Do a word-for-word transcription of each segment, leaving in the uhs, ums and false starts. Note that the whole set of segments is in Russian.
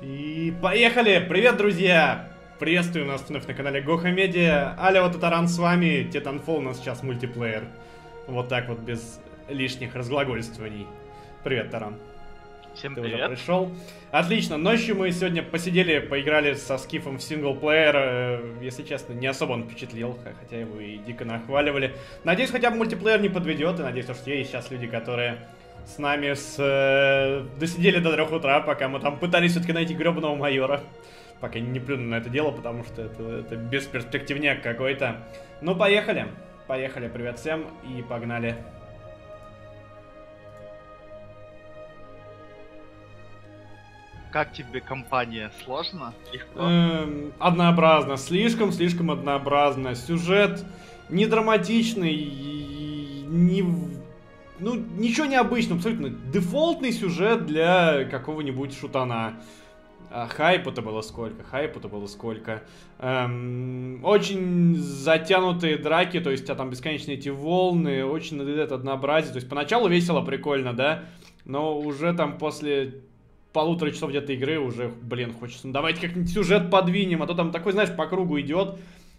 И поехали! Привет, друзья! Приветствую нас вновь на канале GoHamedia. Алиот и Таран с вами. Titanfall у нас сейчас мультиплеер. Вот так вот, без лишних разглагольствований. Привет, Таран. Всем Ты привет. Уже пришел. Отлично, ночью мы сегодня посидели, поиграли со Скифом в синглплеер. Если честно, не особо он впечатлил, хотя его и дико нахваливали. Надеюсь, хотя бы мультиплеер не подведет. И надеюсь, что есть сейчас люди, которые с нами с... досидели до трех утра, пока мы там пытались все-таки найти гребаного майора. Пока не плюну на это дело, потому что это, это бесперспективняк какой-то. Ну, поехали. Поехали, привет всем и погнали. Как тебе компания? Сложно? Легко? Эм, однообразно. Слишком-слишком однообразно. Сюжет не драматичный, не... ну, ничего необычного. Абсолютно дефолтный сюжет для какого-нибудь шутана. А хайпу-то было сколько? Хайпу-то было сколько? Эм, очень затянутые драки, то есть у тебя там бесконечные эти волны, очень надоедает однообразие. То есть поначалу весело, прикольно, да? Но уже там после... полутора часов где-то игры уже, блин, хочется, ну, давайте как-нибудь сюжет подвинем, а то там такой, знаешь, по кругу идет,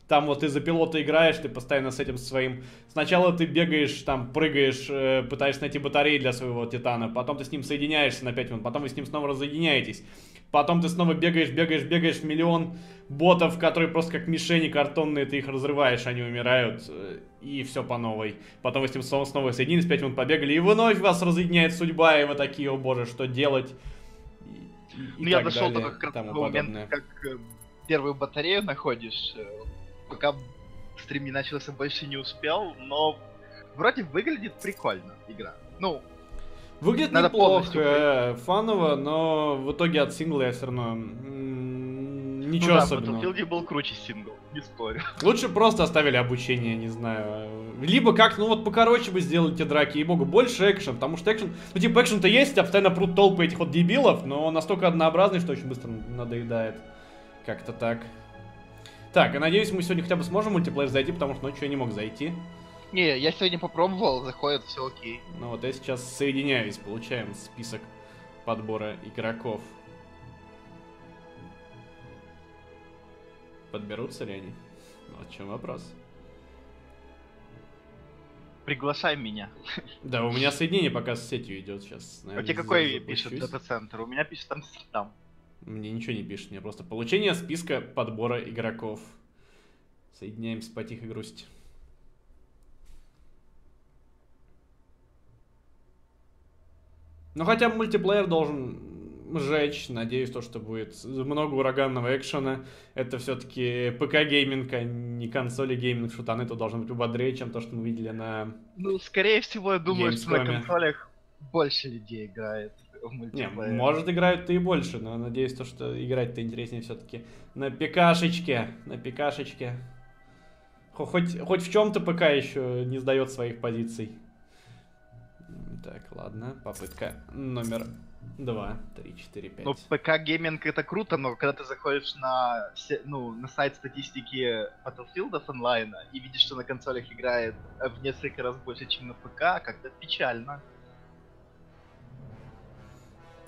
там вот ты за пилота играешь, ты постоянно с этим своим, сначала ты бегаешь, там, прыгаешь, э, пытаешься найти батареи для своего Титана, потом ты с ним соединяешься на пять минут, потом вы с ним снова разъединяетесь, потом ты снова бегаешь, бегаешь, бегаешь, миллион ботов, которые просто как мишени картонные, ты их разрываешь, они умирают, э, и все по новой, потом вы с ним снова, снова соединились, пять минут побегали, и вновь вас разъединяет судьба, и вы такие, о боже, что делать? Ну, я дошел до такого момента, как первую батарею находишь, пока стрим не начался, больше не успел, но вроде выглядит прикольно игра. Ну, выглядит неплохо, фаново, но в итоге от сингла я все равно ничего особенного. В Battlefield был круче сингл, не спорю. Лучше просто оставили обучение, не знаю. Либо как, ну вот покороче бы сделали те драки, и богу, больше экшен, потому что экшен, ну типа экшен-то есть, а постоянно прут толпы этих вот дебилов, но он настолько однообразный, что очень быстро надоедает. Как-то так. Так, и надеюсь, мы сегодня хотя бы сможем в мультиплеер зайти, потому что ночью я не мог зайти. Не, я сегодня попробовал, заходит, все окей. Ну вот я сейчас соединяюсь, получаем список подбора игроков. Подберутся ли они? Ну, в чем вопрос? Приглашай меня. Да, у меня соединение пока с сетью идет сейчас. Наверное, у тебя какой пишет дата-центр? У меня пишет там там. Мне ничего не пишет, мне просто получение списка подбора игроков. Соединяемся потихо грусть. Ну хотя бы мультиплеер должен жечь. Надеюсь, то, что будет много ураганного экшена. Это все-таки ПК-гейминг, а не консоли-гейминг. Шутаны тут должны быть убодрее, чем то, что мы видели на... Ну, скорее всего, я думаю, что на консолях больше людей играет в мультиплеер. Не, может, играют-то и больше, но надеюсь, то, что играть-то интереснее все-таки на пикашечке. На пикашечке. Хоть, хоть в чем-то ПК еще не сдает своих позиций. Так, ладно, попытка номер... два, три, четыре, пять. Ну, ПК-гейминг это круто, но когда ты заходишь на, ну, на сайт статистики Battlefield онлайна и видишь, что на консолях играет в несколько раз больше, чем на ПК, как-то печально.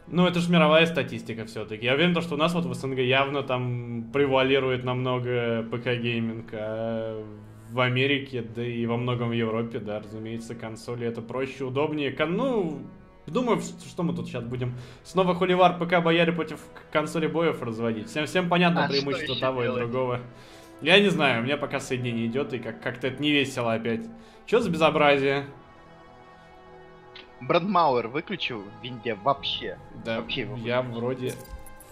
Ну, это же мировая статистика все-таки. Я уверен, что у нас вот в СНГ явно там превалирует намного ПК-гейминг, а в Америке, да и во многом в Европе, да, разумеется, консоли это проще, удобнее. Ну... Думаю, что мы тут сейчас будем снова хуливар ПК-бояре против консоли боев разводить. Всем, всем понятно а преимущество того делать? И другого. Я не знаю, у меня пока соединение идет, и как- как-то это не весело опять. Чё за безобразие? Брандмауэр выключил в винде вообще? Да, вообще я вроде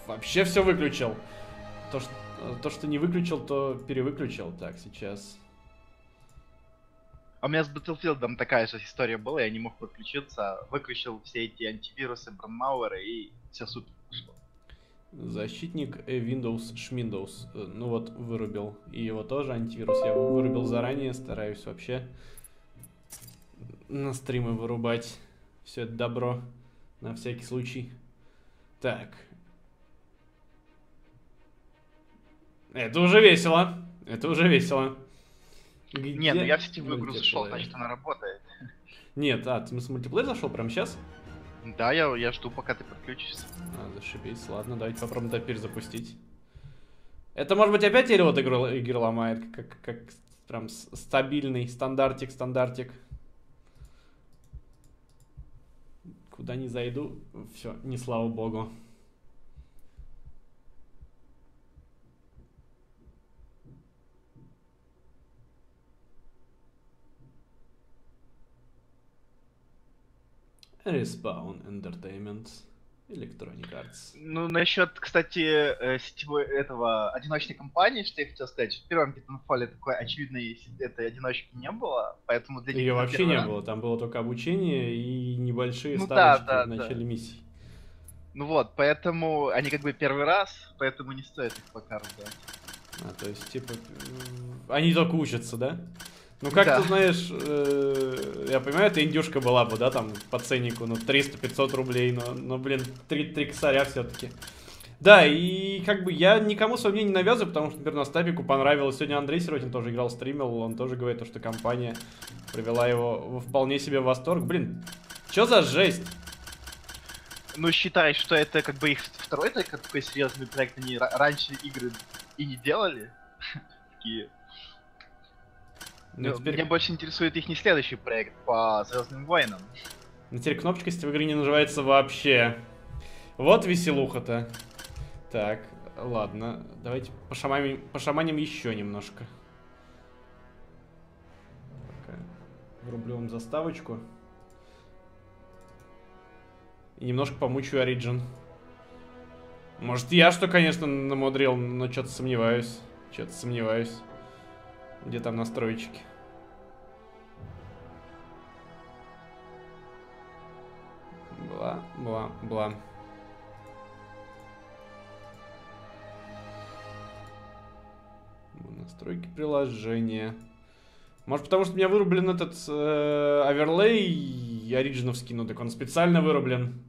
вообще все выключил. То что, то, что не выключил, то перевыключил. Так, сейчас... А у меня с Battlefield'ом такая же история была, я не мог подключиться, выключил все эти антивирусы, брандмауэры и все супер пошло. Защитник Windows Шминдоус, ну вот вырубил, и его тоже антивирус я вырубил заранее, стараюсь вообще на стримы вырубать все это добро, на всякий случай. Так. Это уже весело, это уже весело. Где? Нет, ну я в сетевую игру зашел, значит она работает. Нет, а, ты с мультиплеер зашел прямо сейчас? Да, я, я жду, пока ты подключишься. А, зашибись. Ладно, давайте попробуем теперь запустить. Это, может быть, опять Элиот игр ломает, как, как прям стабильный стандартик, стандартик. Куда не зайду, все, не слава богу. Respawn Entertainment, Electronic Arts. Ну, насчет, кстати, сетевой этого одиночной компании, что я хотел сказать, что в первом Titanfall такой очевидной этой одиночки не было, поэтому для них... Ее вообще не раз... было, там было только обучение и небольшие ну, ставочки да, да, в начале да. миссий. Ну вот, поэтому они как бы первый раз, поэтому не стоит их пока раздавать. А, то есть, типа, они только учатся, да? Ну как да. ты знаешь, э, я понимаю, это индюшка была бы, да, там, по ценнику, ну, триста-пятьсот рублей, но, но блин, три косаря все-таки. Да, и как бы я никому свое мнение не навязываю, потому что, например, Стапику понравилось. Сегодня Андрей Сиротин тоже играл, стримил, он тоже говорит, что компания привела его вполне себе в восторг. Блин, что за жесть? Ну, считай, что это как бы их второй такой серьезный проект, они раньше игры и не делали, такие... Ну, теперь... Меня больше интересует их не следующий проект по Звездным войнам. Но теперь кнопочка, если в игре не наживается вообще. Вот веселуха-то. Так, ладно. Давайте пошаманим, пошаманим еще немножко. Пока. Врублю вам заставочку. И немножко помучу Origin. Может, я что, конечно, намудрил, но что-то сомневаюсь. Что-то сомневаюсь. Где там настройчики? Бла-бла-бла. Настройки приложения. Может, потому что у меня вырублен этот э, оверлей ориджиновский, ну так он специально вырублен.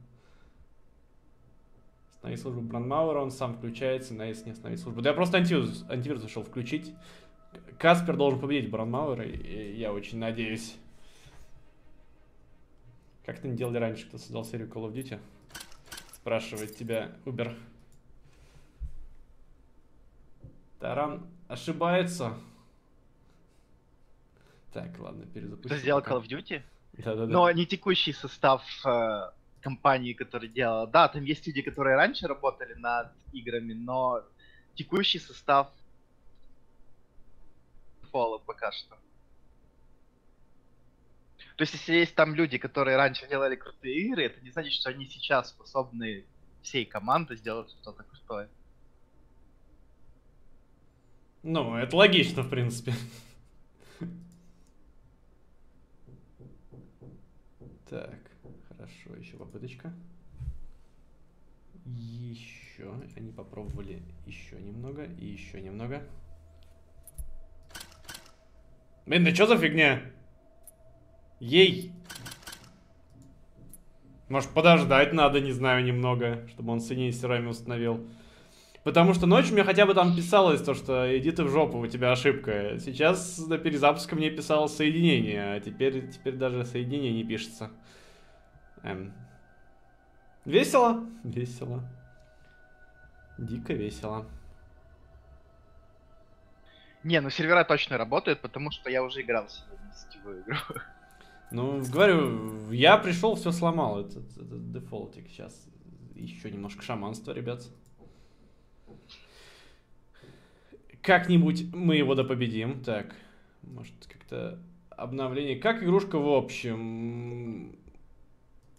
Останови службу Бранмауэра, он сам включается, но если не остановить службу. Да я просто антивирус, антивирус решил включить. Каспер должен победить Бранмауэра, я очень надеюсь. Как ты не делали раньше, кто создал серию Call of Duty? Спрашивает тебя Uber. Таран ошибается. Так, ладно, перезапустим. Кто сделал Call of Duty? Да-да-да. Но не текущий состав э, компании, который делала. Да, там есть люди, которые раньше работали над играми, но текущий состав пока что. То есть, если есть там люди, которые раньше делали крутые игры, это не значит, что они сейчас способны всей команды сделать что-то крутое. Ну, это логично, в принципе. Так, хорошо, еще попыточка. Еще. Они попробовали еще немного и еще немного. Блин, да что за фигня? Ей! Может, подождать надо, не знаю, немного, чтобы он синие серами установил. Потому что ночью мне хотя бы там писалось то, что иди ты в жопу, у тебя ошибка. Сейчас до перезапуска мне писало соединение, а теперь, теперь даже соединение не пишется. Эм. Весело? Весело. Дико весело. Не, ну сервера точно работают, потому что я уже играл сегодня в сетевую игру. Ну, говорю, я пришел, все сломал. Это, это, это дефолтик. Сейчас еще немножко шаманства, ребят. Как-нибудь мы его допобедим. Так, может как-то обновление. Как игрушка в общем?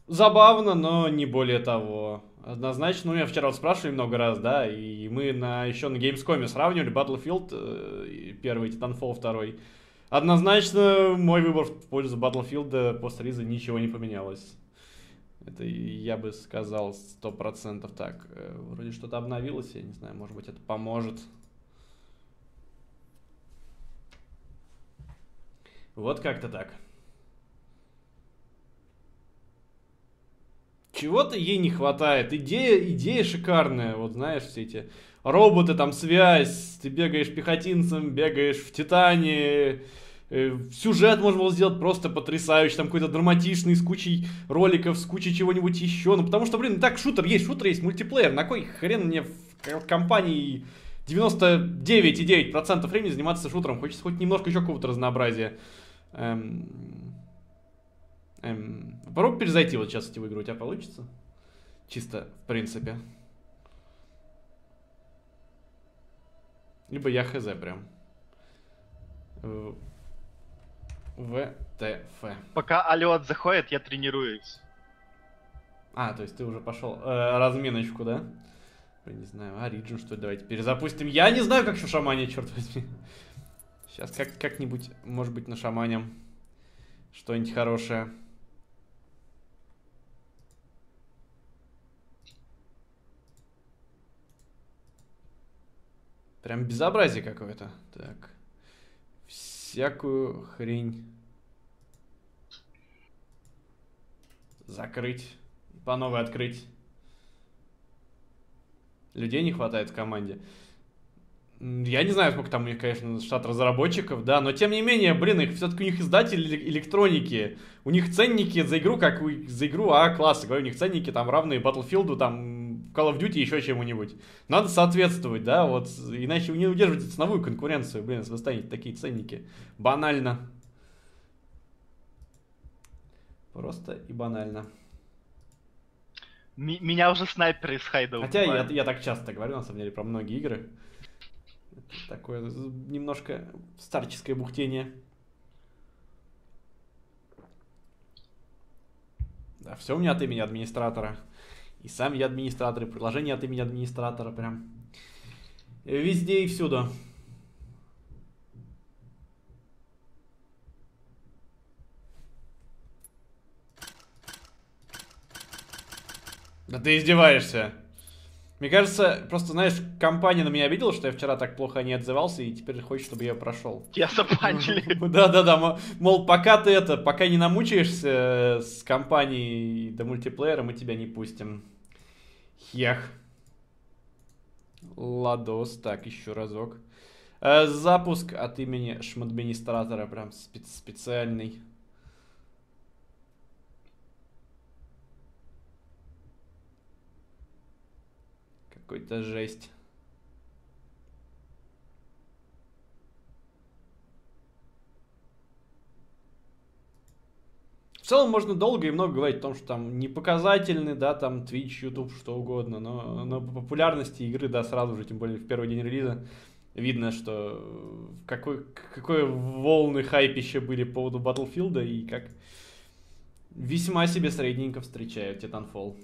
Забавно, но не более того. Однозначно, ну, меня вчера вот спрашивали много раз, да, и мы на, еще на Gamescom сравнивали Battlefield первый, Titanfall второй. Однозначно, мой выбор в пользу Battlefield после релиза ничего не поменялось. Это я бы сказал сто процентов так. Вроде что-то обновилось, я не знаю, может быть это поможет. Вот как-то так. Чего-то ей не хватает. Идея, идея шикарная. Вот знаешь, все эти роботы, там связь, ты бегаешь пехотинцем, бегаешь в Титане, Сюжет можно было сделать просто потрясающий, там какой-то драматичный, с кучей роликов, с кучей чего-нибудь еще. Ну потому что, блин, так шутер есть, шутер есть, мультиплеер. На кой хрен мне в компании девяносто девять и девять десятых процента времени заниматься шутером? Хочется хоть немножко еще какого-то разнообразия. Эм... Эм... Попробуй перезайти вот сейчас эти игры, у тебя получится? Чисто, в принципе. Либо я хз прям. ВТФ. Пока Алиот заходит, я тренируюсь. А, то есть ты уже пошел э, разминочку, да? Не знаю, Origin что ли, давайте перезапустим. Я не знаю, как еще шаманить, черт возьми. Сейчас как- как-нибудь, может быть, на шамане что-нибудь хорошее. Прям безобразие какое-то. Так. Всякую хрень закрыть, по новой открыть. Людей не хватает в команде. Я не знаю, сколько там у них, конечно, штат разработчиков, да, но тем не менее, блин, их все-таки у них издатели электроники, у них ценники за игру, как у, за игру А-класса, говорю, у них ценники там равные Battlefield, там Call of Duty, еще чему-нибудь. Надо соответствовать, да, вот, иначе вы не удерживаете ценовую конкуренцию, блин, если вы станете такие ценники. Банально. Просто и банально. Меня уже снайпер из хайда убивает. Хотя я, я так часто говорю, на самом деле, про многие игры. Такое немножко старческое бухтение. Да, все у меня от имени администратора. И сам я администратор, и предложение от имени администратора прям. Везде и всюду. Да ты издеваешься. Мне кажется, просто, знаешь, компания на меня обидела, что я вчера так плохо не отзывался, и теперь хочет, чтобы я прошел. Тебя забанили. Да-да-да, мол, пока ты это, пока не намучаешься с компанией до мультиплеера, мы тебя не пустим. Хех. Ладос, так, еще разок. Запуск от имени шмадминистратора, прям специальный. Какой-то жесть. В целом можно долго и много говорить о том, что там не показательны, да, там Twitch, YouTube, что угодно, но, но по популярности игры, да, сразу же, тем более в первый день релиза, видно, что какой, какой волны хайпища были по поводу Battlefield и как весьма себе средненько встречают Titanfall.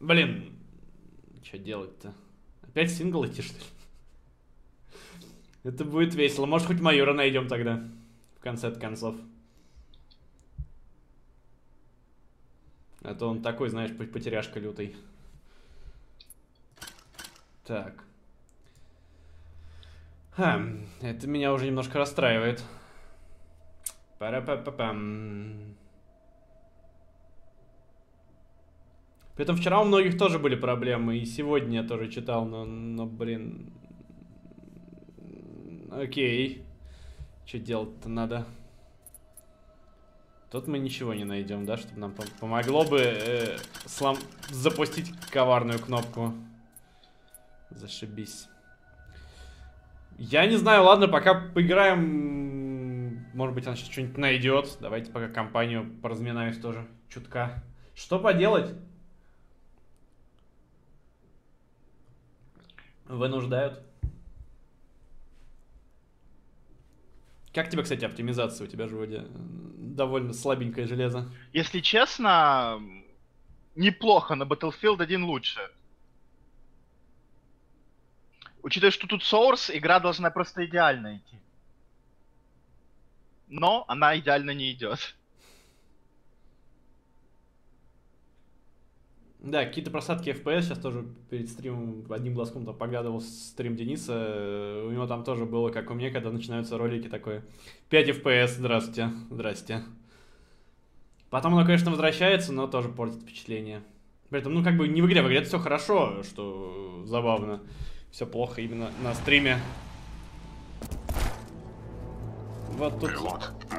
Блин, что делать-то? Опять сингл идти, что ли? Это будет весело. Может, хоть майора найдем тогда. В конце концов. А то он такой, знаешь, потеряшка лютый. Так. Ха, это меня уже немножко расстраивает. Пара-па-па-пам. При этом вчера у многих тоже были проблемы, и сегодня я тоже читал, но, но блин... Окей. Что делать-то надо? Тут мы ничего не найдем, да? Чтобы нам помогло бы э, слом... запустить коварную кнопку. Зашибись. Я не знаю, ладно, пока поиграем... Может быть, она сейчас что-нибудь найдет. Давайте пока компанию поразминаюсь тоже чутка. Что поделать? Вынуждают. Как тебе, кстати, оптимизация? У тебя же вроде довольно слабенькое железо. Если честно, неплохо. На Battlefield один лучше. Учитывая, что тут Source, игра должна просто идеально идти. Но она идеально не идет. Да, какие-то просадки эф пи эс, сейчас тоже перед стримом одним глазком там поглядывал стрим Дениса, у него там тоже было, как у меня, когда начинаются ролики, такое пять эф пи эс, здравствуйте, здрасте. Потом оно, конечно, возвращается, но тоже портит впечатление. При этом, ну, как бы не в игре, в игре это все хорошо, что забавно. Все плохо именно на стриме. Вот тут.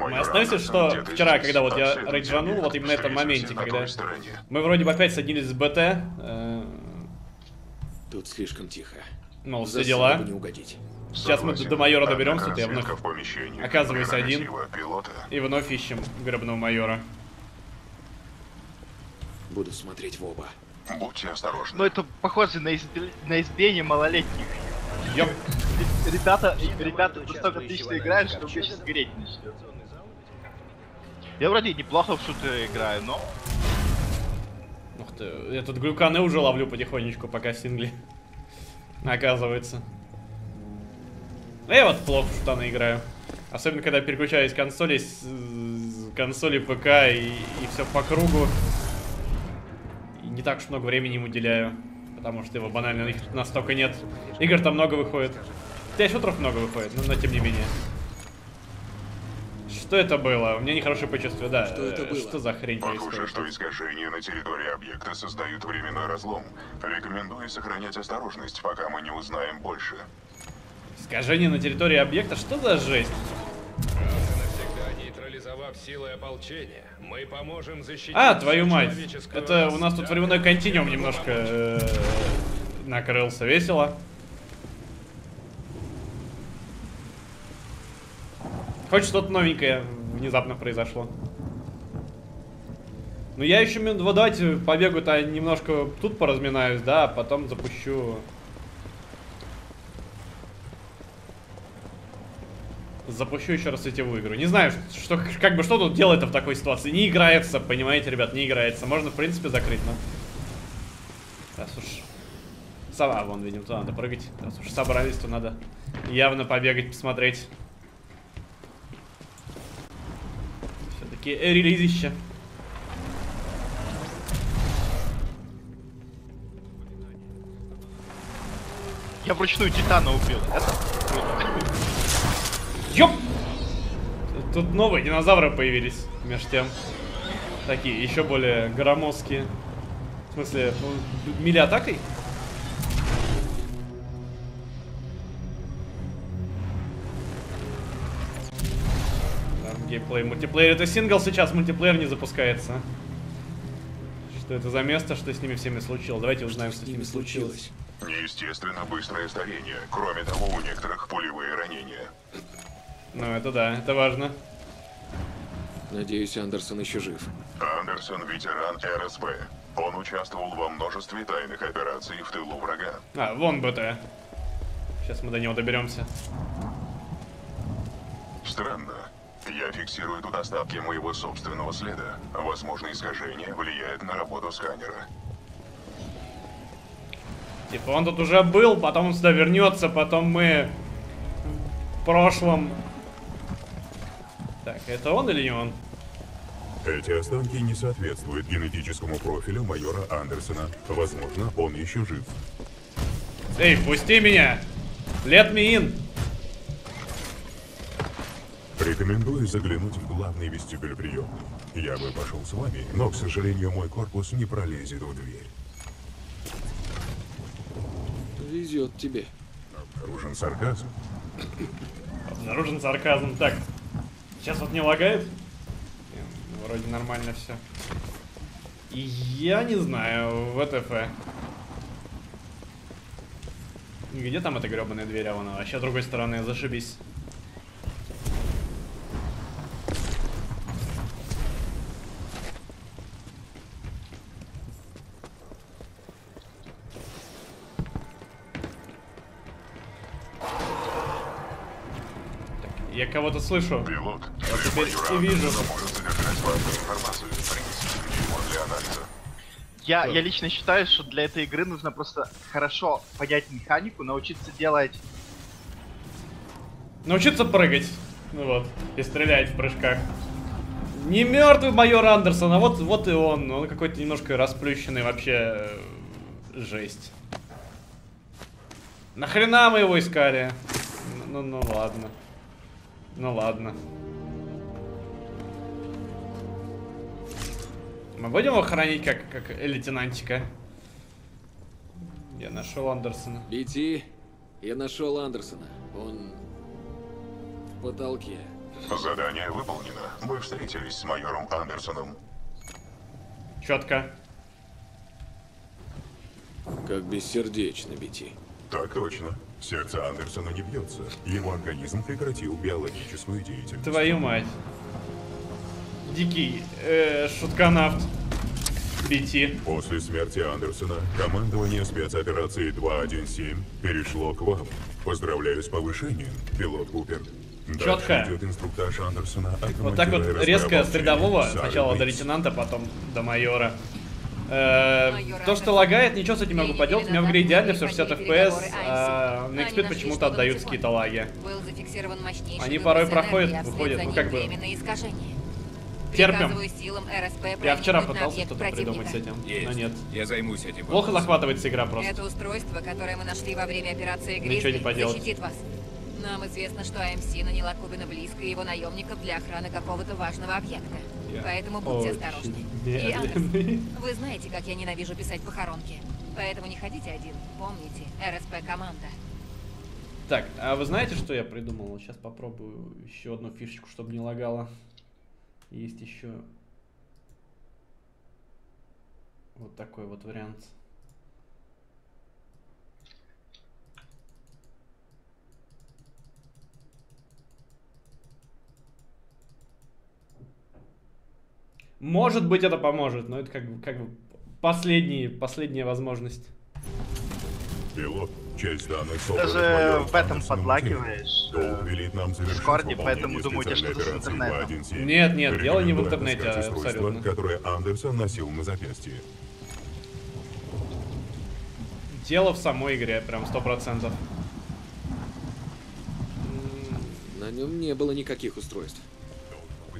Мы остаемся, что вчера, когда вот я рейджанул, вот именно в этом моменте, когда мы вроде бы опять соединились с БТ. Тут слишком тихо. Ну, все дела. Сейчас мы до майора доберемся, тут я вновь оказываюсь один. И вновь ищем гробного майора. Буду смотреть в оба. Будьте осторожны. Но это похоже на, изб... на избиение малолетних. Ёп. Ребята, ребята настолько отлично играют, что вообще сейчас гореть начнет. Я вроде неплохо в шутеры играю, но... Ух ты, я тут глюканы уже ловлю потихонечку, пока сингли. Оказывается. А я вот плохо в шутаны играю. Особенно, когда переключаюсь с консоли, с консоли ПК и, и все по кругу. Не так уж много времени ему уделяю, потому что его банально их настолько нет. Игр там много выходит. Хотя шутеров много выходит, но, но тем не менее. Что это было? У меня нехорошее почувствие, да. Что это было? Что за хрень? Похоже, что искажения на территории объекта создают временной разлом. Рекомендую сохранять осторожность, пока мы не узнаем больше. Искажения на территории объекта? Что за жесть? Силы ополчения, мы поможем защитить. А, твою мать! Это у нас тут временной континуум немножко э -э накрылся, весело. Хоть что-то новенькое внезапно произошло. Ну я еще минут два, давайте побегу-то немножко тут поразминаюсь, да, а потом запущу. Запущу еще раз сетевую игру. Не знаю, что, как бы, что тут делать в такой ситуации. Не играется, понимаете, ребят, не играется. Можно, в принципе, закрыть, но... Раз уж... Сова, вон, видим, туда надо прыгать. Раз уж собрались, то надо явно побегать, посмотреть. Все-таки релизище. Я вручную Титана убил. Это... Ёп! Тут новые динозавры появились, между тем. Такие, еще более громоздкие. В смысле, ну, мили-атакой? Там геймплей, мультиплеер. Это сингл сейчас, мультиплеер не запускается. Что это за место, что с ними всеми случилось? Давайте узнаем, что, что с ними случилось. Неестественно быстрое старение. Кроме того, у некоторых пулевые ранения. Ну, это да, это важно. Надеюсь, Андерсон еще жив. Андерсон ветеран эр эс бэ. Он участвовал во множестве тайных операций в тылу врага. А, вон БТ. Сейчас мы до него доберемся. Странно. Я фиксирую тут остатки моего собственного следа. Возможно, искажение влияет на работу сканера. Типа, он тут уже был, потом он сюда вернется, потом мы... В прошлом... Так, это он или не он? Эти останки не соответствуют генетическому профилю майора Андерсона. Возможно, он еще жив. Эй, пусти меня! Let me in! Рекомендую заглянуть в главный вестибюль приемной. Я бы пошел с вами, но, к сожалению, мой корпус не пролезет в дверь. Везет тебе. Обнаружен сарказм. Обнаружен сарказм. Так, сейчас вот не лагает? Нет, вроде нормально все. И я не знаю, вэ тэ эф. Где там эта гребаная дверь, а вон она? Вообще с другой стороны, зашибись. Я кого-то слышу. Пилот, я теперь и вижу. Я, я лично считаю, что для этой игры нужно просто хорошо понять механику, научиться делать... Научиться прыгать. Ну вот, и стрелять в прыжках. Не мертвый майор Андерсон, а вот, вот и он. Он какой-то немножко расплющенный вообще... Жесть. Нахрена мы его искали? Ну, ну ладно. Ну ладно. Мы будем его хранить как, как лейтенантика? Я нашел Андерсона. Би Ти, я нашел Андерсона. Он в потолке. Задание выполнено. Мы встретились с майором Андерсоном. Четко. Как бессердечно, Би Ти. Так точно. Сердце Андерсона не бьется. Его организм прекратил биологическую деятельность. Твою мать. Дикий э, шутканавт. Би Ти. После смерти Андерсона командование спецоперации два один семь перешло к вам. Поздравляю с повышением, пилот Купер. Четко. Вот так вот резко с рядового, сначала до лейтенанта, потом до майора. Э, то, что лагает, ничего с этим могу поделать. У меня в игре идеально все шестьдесят эф пи эс, а на экспит почему-то отдают какие-то лаги. Они порой проходят, выходят, ну как бы... Терпим. Я вчера пытался что-то придумать с этим, есть. Но нет. Я займусь этим. Плохо захватывается игра просто. Это устройство, которое мы нашли во время операции Гризли, ничего не поделать. Защитит вас. Нам известно, что АМС наняла Кубина близко и его наемников для охраны какого-то важного объекта. Я поэтому будьте осторожны. И, Андерс, вы знаете, как я ненавижу писать похоронки. Поэтому не ходите один. Помните, эр эс пэ-команда. Так, а вы знаете, что я придумал? Сейчас попробую еще одну фишечку, чтобы не лагало. Есть еще вот такой вот вариант. Может быть, это поможет, но это как бы, как бы последний, последняя возможность. Пилот, часть данных собранных майоров. Ты же в этом подлагиваешь. В Дискорде, поэтому думаю, что это с интернетом. Нет, нет, дело не в интернете, абсолютно. Которое Андерсон носил на запястье. Дело в самой игре, прям сто процентов. На нем не было никаких устройств.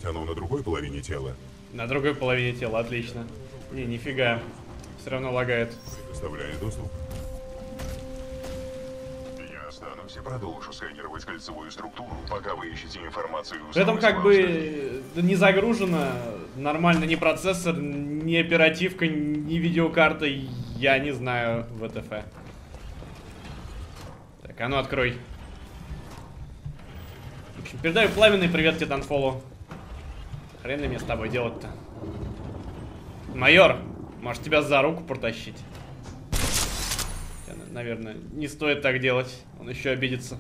Оно на другой половине тела. На другой половине тела, отлично. Не, нифига. Все равно лагает. Предоставляю доступ. Я останусь и продолжу сканировать кольцевую структуру, пока вы ищете информацию. В этом как бы не загружено нормально ни процессор, ни оперативка, ни видеокарта. Я не знаю вэ тэ эф. Так, а ну открой. В общем, передаю пламенный привет Titanfall'у. Хрен ли мне с тобой делать-то? Майор, может тебя за руку протащить? Наверное, не стоит так делать. Он еще обидится.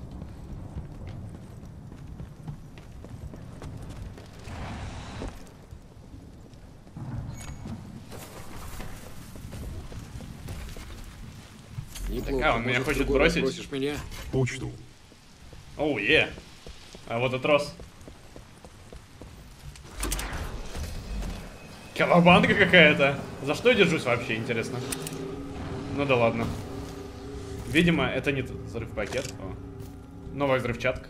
Так, а он меня хочет бросить? Меня? Учту. Оу, е. А вот и трос. Колобанка какая-то. За что я держусь вообще, интересно? Ну да ладно. Видимо, это не взрыв-пакет. О. Новая взрывчатка.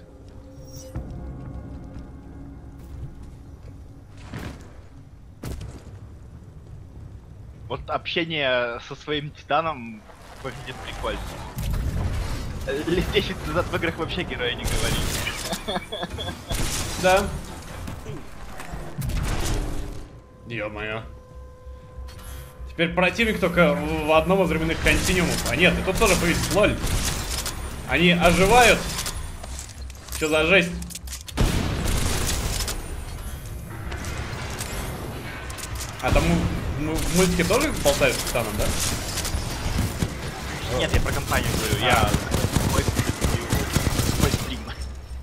Вот общение со своим титаном выглядит прикольно. Лет десять назад в играх вообще герои не говорили. Да. Ё-моё. Теперь противник только в одном из временных континуумов. А нет, и тут тоже повесит. Лоль. Они оживают. Что за жесть? А там ну, в мультике тоже болтают с титаном, да? Нет, я про компанию говорю. Я... А.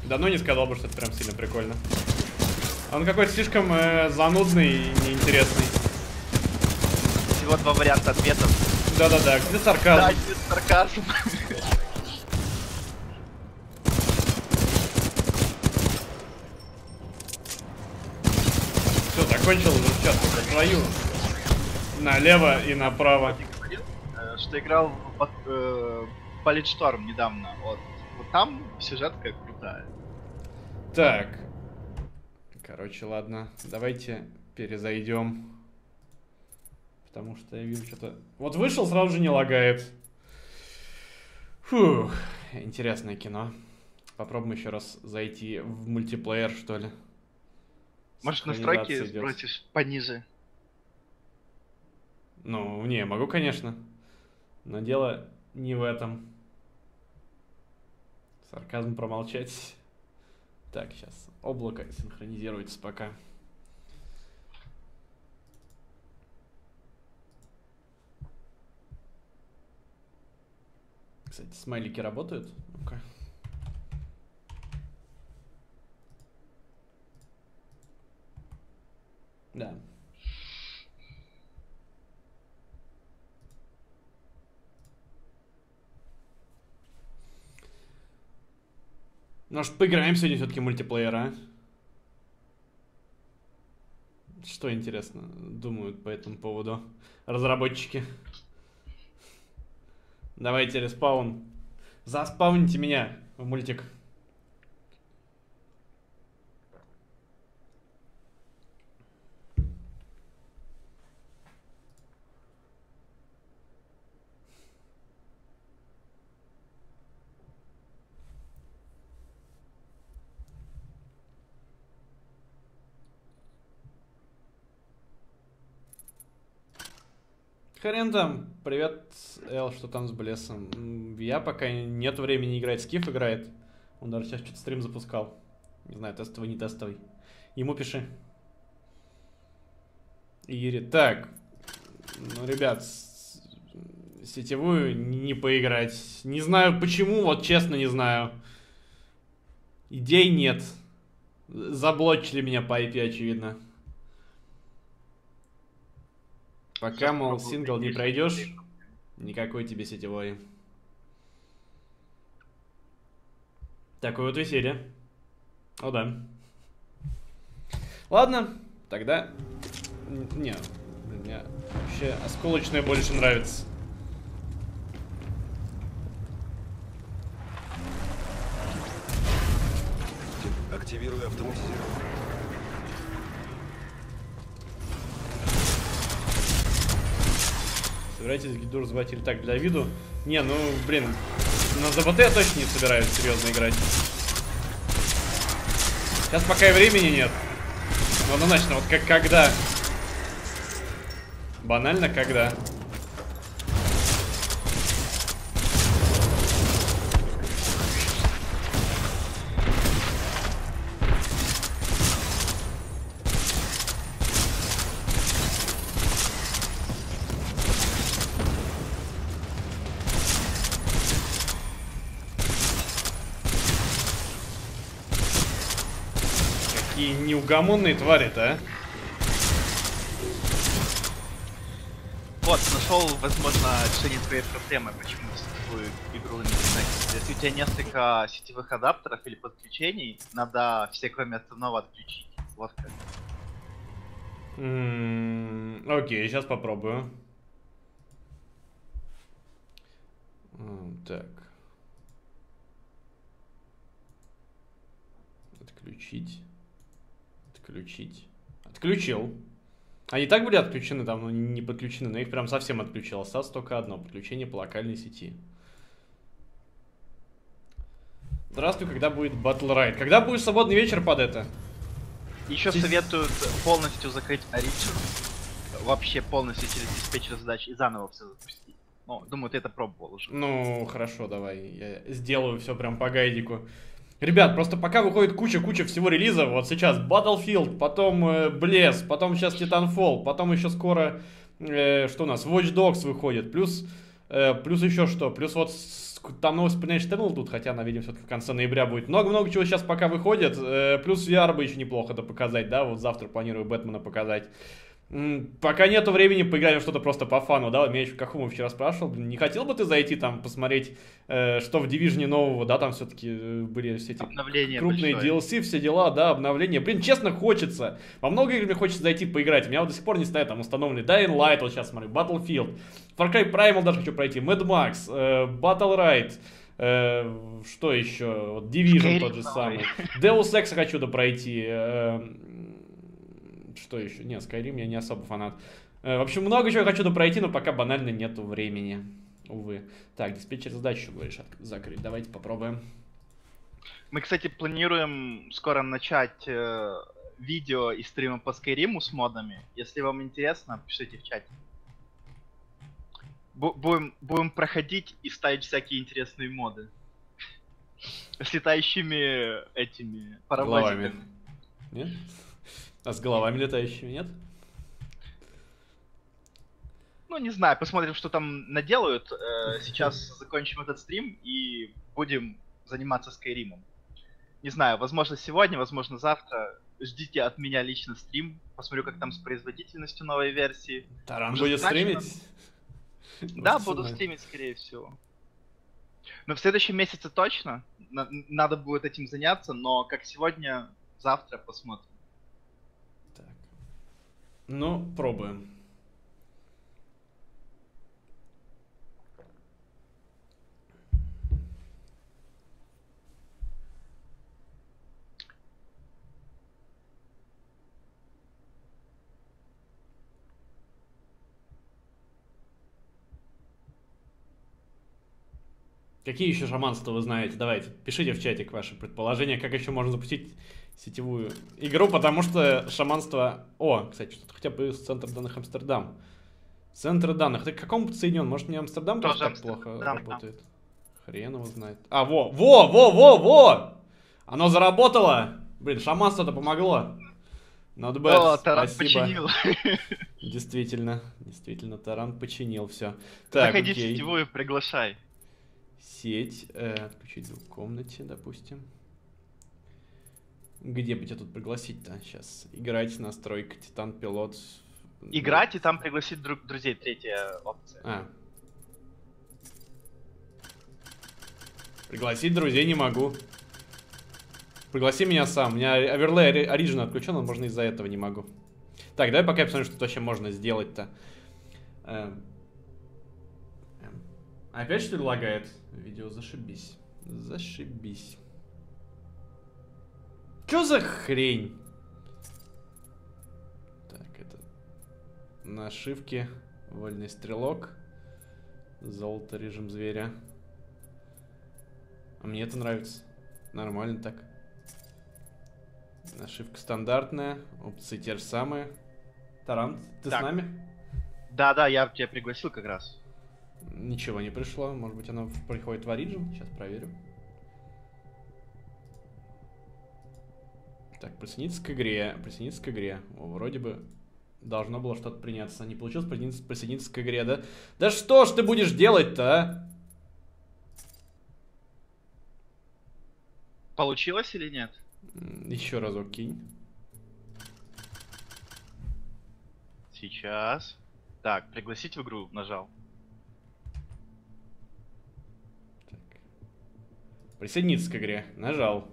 Давно не сказал бы, что это прям сильно прикольно. Он какой-то слишком э, занудный и неинтересный. Всего два варианта ответов. Да-да-да, где сарказм? Да, где сарказм. Все, закончил взрывчатку за твою. Налево и направо. Что играл под э, Политшторм недавно. Вот. Вот там сюжетка крутая. Так. Короче, ладно, давайте перезайдем. Потому что я вижу что-то... Вот вышел, сразу же не лагает. Фух, интересное кино. Попробуем еще раз зайти в мультиплеер, что ли. Может, настройки сбросишь пониже? Ну, не, могу, конечно. Но дело не в этом. Сарказм промолчать. Так, сейчас облако синхронизируется пока. Кстати, смайлики работают? Ну-ка. Да. Может, поиграем сегодня все-таки мультиплеер, а? Что, интересно, думают по этому поводу разработчики? Давайте респаун. Заспауните меня в мультик. Хрен там. Привет, Эл, что там с Блесом? Я пока нет времени играть. Скиф играет. Он даже сейчас что-то стрим запускал. Не знаю, тестовый, не тестовый. Ему пиши. Ири. Так. Ну, ребят, сетевую не поиграть. Не знаю почему, вот честно не знаю. Идей нет. Заблочили меня по ай пи, очевидно. Пока, мол, сингл не пройдешь, никакой тебе сетевой. Такое вот веселье. О, да. Ладно, тогда... Не, мне вообще осколочное больше нравится. Активируй автоматизированную. Собираетесь гиду звать или так, для виду? Не, ну, блин, на ЗБТ я точно не собираюсь серьезно играть. Сейчас пока и времени нет. Но однозначно, вот как когда. Банально когда. Неугомонные твари-то, а? Вот, нашел, возможно, решение твоей проблемы, почему сетевую игру не переносить. Если у тебя несколько сетевых адаптеров или подключений, надо все, кроме основного, отключить. Вот как. Ммм, окей, сейчас попробую. Так. Отключить. Отключить. Отключил. Они так были отключены, там, ну, не подключены, но их прям совсем отключил. Осталось только одно. Подключение по локальной сети. Здравствуй, когда будет Battle Ride? Когда будет свободный вечер под это? Еще Здесь... советуют полностью закрыть Origin. Вообще полностью через диспетчер задач и заново все запустить. Ну, думаю, ты это пробовал уже. Ну, хорошо, давай. Я сделаю все прям по гайдику. Ребят, просто пока выходит куча-куча всего релизов, вот сейчас Battlefield, потом э, Блесс, потом сейчас Titanfall, потом еще скоро, э, что у нас, Watch Dogs выходит, плюс, э, плюс еще что, плюс вот там новость про Nintendo тут, хотя она, видимо, все-таки в конце ноября будет. Много-много чего сейчас пока выходит, э, плюс ви ар бы еще неплохо это показать, да, вот завтра планирую Бэтмена показать. Пока нету времени поиграть в что-то просто по фану, да, меня еще Кахумов вчера спрашивал, блин, не хотел бы ты зайти там посмотреть, э, что в Division нового, да, там все-таки были все эти обновления крупные большое. ди эл си, все дела, да, обновления, блин, честно, хочется, во много игр мне хочется зайти поиграть, у меня вот до сих пор не стоят там установлены Dying Light, вот сейчас смотрю, Battlefield, Far Cry Primal даже хочу пройти, Mad Max, э, Battle Ride. Э, что еще, вот Division Skyrim тот же самый, Deus Ex хочу да пройти, э, что еще? Нет, Skyrim я не особо фанат. Э, в общем, много чего я хочу допройти, но пока банально нету времени. Увы. Так, диспетчер задачу, говоришь, закрыть. Давайте попробуем. Мы, кстати, планируем скоро начать э, видео и стримы по Skyrim с модами. Если вам интересно, пишите в чате. Будем, будем проходить и ставить всякие интересные моды. С летающими этими паровозиками. Нет? А с головами летающими нет? Ну, не знаю, посмотрим, что там наделают. Сейчас закончим этот стрим и будем заниматься Скайримом. Не знаю, возможно сегодня, возможно завтра. Ждите от меня лично стрим. Посмотрю, как там с производительностью новой версии. Таран будет стримить? Да, буду стримить, скорее всего. Но в следующем месяце точно. Надо будет этим заняться, но как сегодня, завтра посмотрим. Так. Ну, пробуем. Какие еще шаманства вы знаете? Давайте, пишите в чатик ваши предположения, как еще можно запустить сетевую игру, потому что шаманство... О, кстати, что-то хотя бы из центра данных Амстердам. Центр данных. Ты к какому подсоединен? Может, не Амстердам тоже так плохо работает? Хрен его знает. А, во! Во! Во! Во! Во! Оно заработало! Блин, шаманство-то помогло. Not bad. О, Таран починил. Действительно, действительно, Таран починил все. Так, заходи в сетевую, приглашай. Сеть, э, отключить звук в комнате, допустим. Где бы тебя тут пригласить-то сейчас? Играть, настройка, Титан, пилот. Играть и там пригласить друг друзей, третья опция. А. Пригласить друзей не могу. Пригласи меня сам. У меня оверлей Origin отключен, но можно из-за этого не могу. Так, давай пока я посмотрю, что тут вообще можно сделать-то. Опять что ли лагает? Видео зашибись. Зашибись. Чё за хрень? Так, это... Нашивки. Вольный стрелок. Золото, режим зверя. А мне это нравится. Нормально так. Нашивка стандартная. Опции те же самые. Таран, ты так. С нами? Да-да, я тебя пригласил как раз. Ничего не пришло. Может быть, оно приходит в Origin. Сейчас проверим. Так, присоединиться к игре. Присоединиться к игре. О, вроде бы должно было что-то приняться. Не получилось присоединиться, присоединиться к игре, да? Да что ж ты будешь делать-то, а? Получилось или нет? Еще разок кинь. Сейчас. Так, пригласить в игру нажал. Присоединиться к игре. Нажал.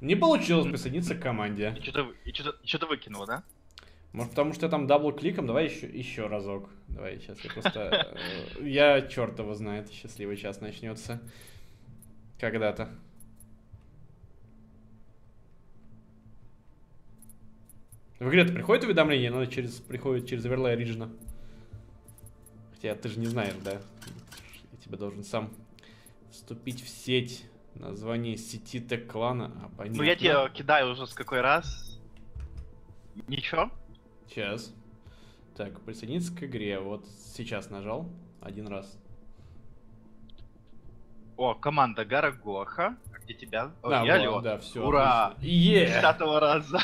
Не получилось присоединиться к команде. И что-то выкинуло, да? Может, потому что я там дабл-кликом? Давай еще, еще разок. Давай, сейчас я просто... Я, черт его знает, счастливый час начнется. Когда-то. В игре-то приходит уведомление, но через... приходит через оверлей Origin. Хотя ты же не знаешь, да? Я тебя должен сам вступить в сеть. Название сети Т-клана. А, ну я тебя кидаю уже с какой раз. Ничего? Сейчас. Так, присоединиться к игре. Вот сейчас нажал. Один раз. О, команда Гара Гоха. Где тебя? О, да, я Алиот. Да, все. Ура! Yeah. десятого раза.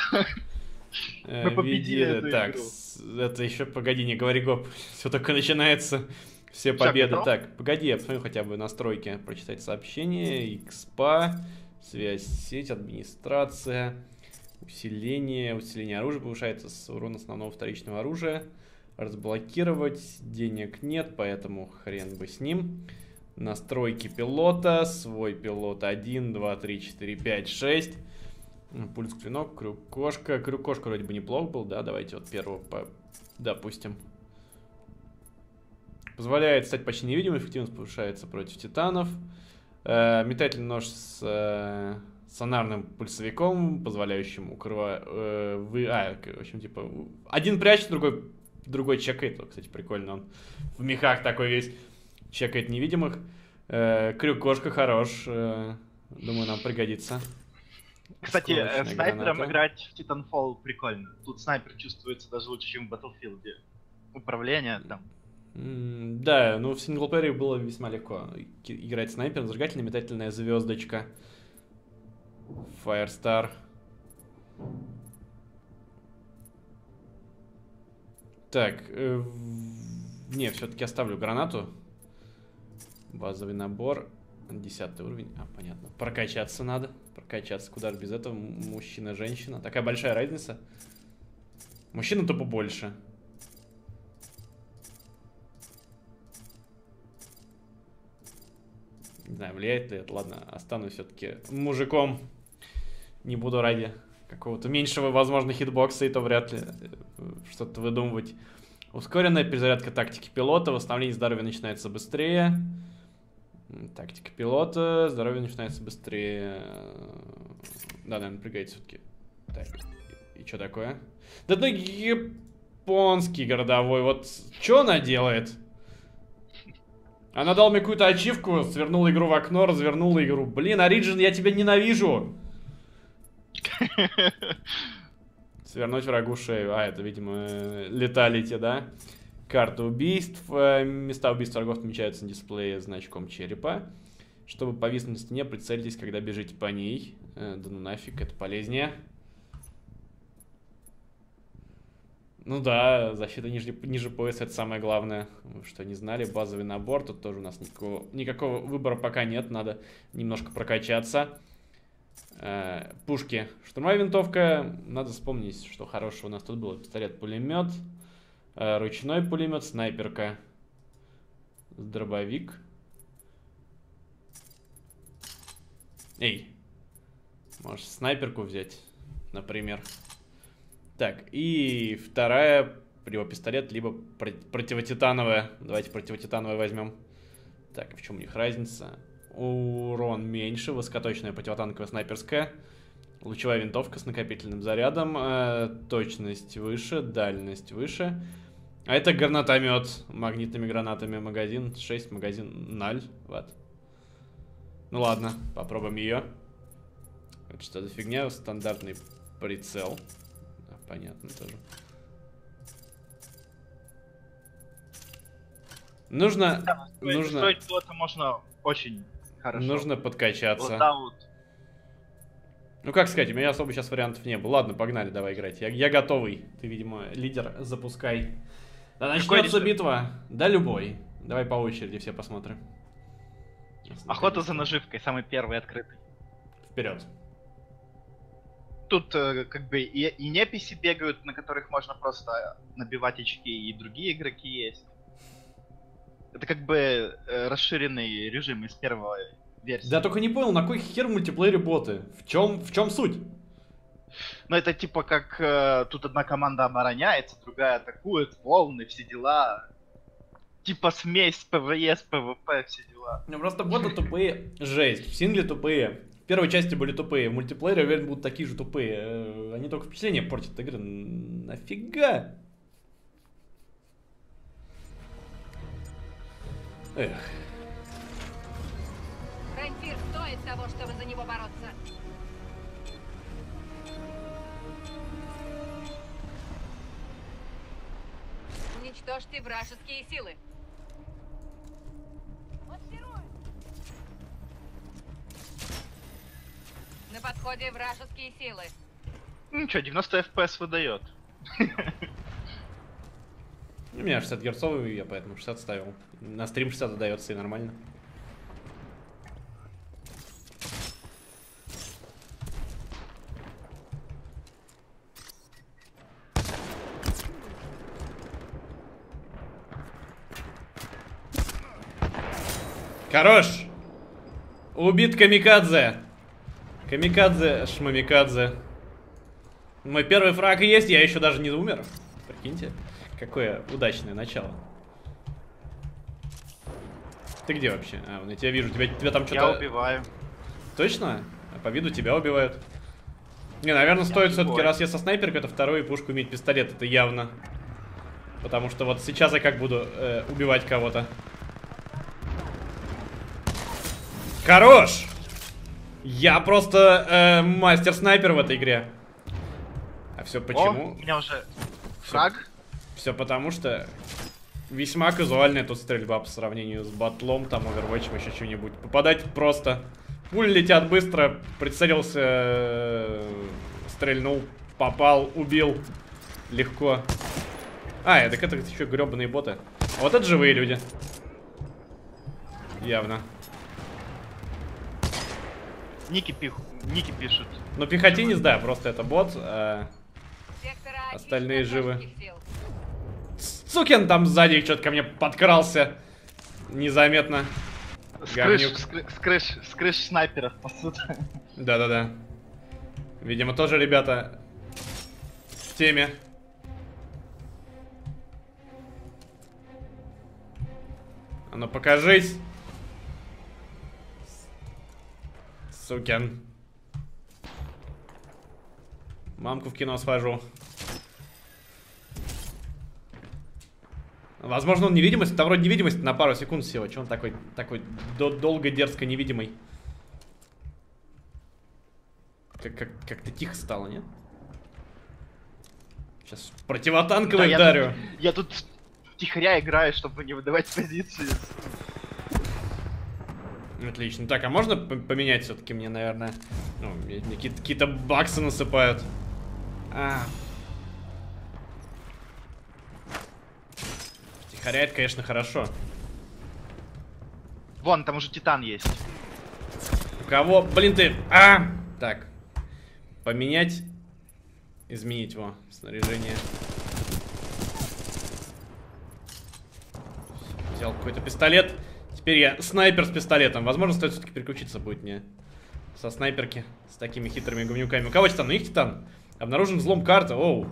Мы победили. Так, это еще погоди, не говори гоп. Все только начинается. Все победы. Так, погоди, я посмотрю хотя бы настройки. Прочитать сообщение. Экспа. Связь, сеть, администрация. Усиление. Усиление оружия повышается с урона основного вторичного оружия. Разблокировать. Денег нет, поэтому хрен бы с ним. Настройки пилота. Свой пилот один, два, три, четыре, пять, шесть. Пульс, клинок, крюк-кошка. Крюк-кошка вроде бы неплох был, да? Давайте вот первого, по... допустим. Позволяет стать почти невидимым, эффективность повышается против титанов. Э, метательный нож с э, сонарным пульсовиком, позволяющим укрывать... Э, вы... А, в общем, типа... Один прячет, другой, другой чекает. Вот, кстати, прикольно, он в мехах такой весь. Чекает невидимых. Э, крюк-кошка хорош. Э, думаю, нам пригодится. Кстати, э, снайпером граната. Играть в Titanfall прикольно. Тут снайпер чувствуется даже лучше, чем в Battlefield. Управление там. Mm, да, ну в синглплеере было весьма легко играть снайпером. Зажигательная метательная звездочка. Firestar. Так, э, не, все-таки оставлю гранату. Базовый набор. Десятый уровень. А, понятно. Прокачаться надо. Прокачаться. Куда же без этого? Мужчина-женщина. Такая большая разница. Мужчина тупо больше. Не знаю, влияет ли это. Ладно, останусь все-таки мужиком. Не буду ради какого-то меньшего, возможно, хитбокса. И то вряд ли что-то выдумывать. Ускоренная перезарядка тактики пилота. Восстановление здоровья начинается быстрее. Тактика пилота. Здоровье начинается быстрее. Да, наверное, напрягается все-таки. Так, и что такое? Да это японский городовой. Вот что она делает? Она дала мне какую-то ачивку, свернула игру в окно, развернула игру. Блин, Origin, я тебя ненавижу! Свернуть врагу шею. А, это, видимо, летали те, да? Карта убийств. Места убийств врагов отмечаются на дисплее значком черепа. Чтобы повиснуть на стене, прицельтесь, когда бежите по ней. Да ну нафиг, это полезнее. Ну да, защита ниже, ниже пояса, это самое главное. Что не знали, базовый набор. Тут тоже у нас никакого, никакого выбора пока нет. Надо немножко прокачаться. Пушки. Штурмовая винтовка. Надо вспомнить, что хорошего у нас тут было. Пистолет-пулемет. Ручной пулемет, снайперка, дробовик. Эй, можешь снайперку взять, например. Так, и вторая, либо пистолет, либо противотитановая. Давайте противотитановая возьмем. Так, в чем у них разница? Урон меньше, высокоточная противотанковая снайперская. Лучевая винтовка с накопительным зарядом. Э, точность выше, дальность выше. А это гранатомет. Магнитными гранатами. Магазин шесть, магазин ноль. Вот. Ну ладно, попробуем ее. Это что за фигня? Стандартный прицел. Да, понятно тоже. Нужно... Да, нужно... Стоить пилота можно очень хорошо. Нужно подкачаться. Вот, да, вот. Ну, как сказать, у меня особо сейчас вариантов не было. Ладно, погнали, давай играть. Я, я готовый. Ты, видимо, лидер. Запускай. Да, начнется битва. Да, любой. Давай по очереди все посмотрим. Охота за наживкой. Самый первый открытый. Вперед. Тут э, как бы и, и неписи бегают, на которых можно просто набивать очки, и другие игроки есть. Это как бы э, расширенный режим из первого... версии. Да только не понял, на какой хер мультиплеере боты? В чем, в чем суть? Ну это типа как э, тут одна команда обороняется, другая атакует, волны, все дела. Типа смесь ПВЕ с ПВП, все дела. Ну просто боты тупые, жесть. В сингле тупые. В первой части были тупые, в мультиплеере, уверен, будут такие же тупые. Они только впечатление портят игры. Нафига? Эх. Фронтир стоит того, чтобы за него бороться. Уничтожьте вражеские силы. На подходе вражеские силы. Ну что, девяносто эф пи эс выдает. У меня шестьдесят герцовый, я поэтому шестьдесят ставил. На стрим шестьдесят выдается и нормально. Хорош! Убит камикадзе. Камикадзе, шмамикадзе. Мой первый фраг и есть, я еще даже не умер. Прикиньте, какое удачное начало. Ты где вообще? А, я тебя вижу, тебя, тебя там что-то... Я убиваю. Точно? А по виду тебя убивают. Не, наверное, я стоит все-таки, раз я со снайперкой, то вторую пушку иметь пистолет, это явно. Потому что вот сейчас я как буду э, убивать кого-то. Хорош! Я просто э, мастер-снайпер в этой игре. А все почему? О, меня уже фраг. Все, все потому что весьма казуальная тут стрельба по сравнению с батлом, там, Overwatch, еще что-нибудь. Попадать просто. Пули летят быстро, прицелился, э, стрельнул, попал, убил. Легко. А, это, это еще гребаные боты. А вот это живые люди. Явно. Ники, пих... Ники пишут. Ну, пехотинец, да, просто это бот. А... Остальные живы. Сукин там сзади что-то ко мне подкрался. Незаметно. С крыш снайперов, по сути. Да-да-да. Видимо, тоже ребята в теме. А ну, покажись. Сукин. Мамку в кино схожу. Возможно, он невидимость. Там вроде невидимость на пару секунд всего. Че он такой, такой долго, дерзко невидимый? Как-то как, как тихо стало, нет? Сейчас противотанковый да, дарю. Я тут, я тут тихоря играю, чтобы не выдавать позиции. Отлично. Так, а можно поменять все-таки мне, наверное? Ну, мне какие-то баксы насыпают. А. Втихаря, это, конечно, хорошо. Вон, там уже титан есть. У кого? Блин, ты... А! Так. Поменять. Изменить его снаряжение. Взял какой-то пистолет. Теперь я снайпер с пистолетом. Возможно, стоит все-таки переключиться будет мне. Со снайперки. С такими хитрыми говнюками. У кого титан? У них титан. Обнаружен взлом карты. Оу.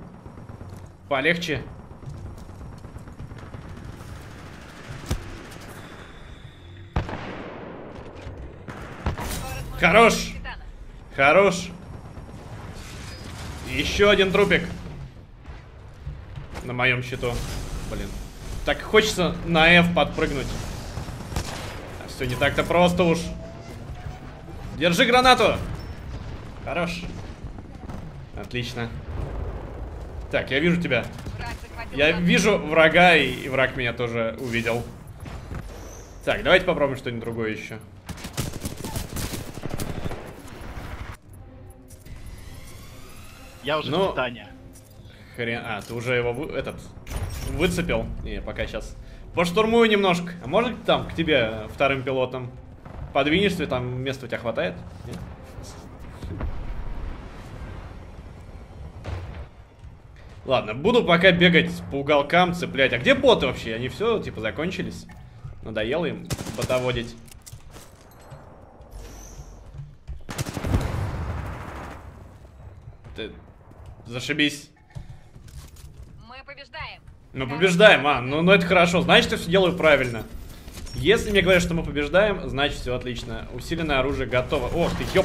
Полегче. Хорош. Хорош. Еще один трупик. На моем счету. Блин. Так хочется на F подпрыгнуть. Все не так-то просто уж. Держи гранату. Хорош. Отлично. Так, я вижу тебя. Я вижу врага, и, и враг меня тоже увидел. Так, давайте попробуем что-нибудь другое еще. Я уже ну, в питании. Хрен... А, ты уже его вы... этот... выцепил? Не, пока сейчас... Поштурмую немножко. А может там к тебе вторым пилотом? Подвинешься, там места у тебя хватает? Нет? Ладно, буду пока бегать по уголкам, цеплять. А где боты вообще? Они все, типа, закончились. Надоело им ботоводить. Ты... Зашибись. Мы побеждаем. Ну побеждаем, а, ну, ну это хорошо, значит я все делаю правильно. Если мне говорят, что мы побеждаем, значит все отлично. Усиленное оружие готово. О, ты ёп.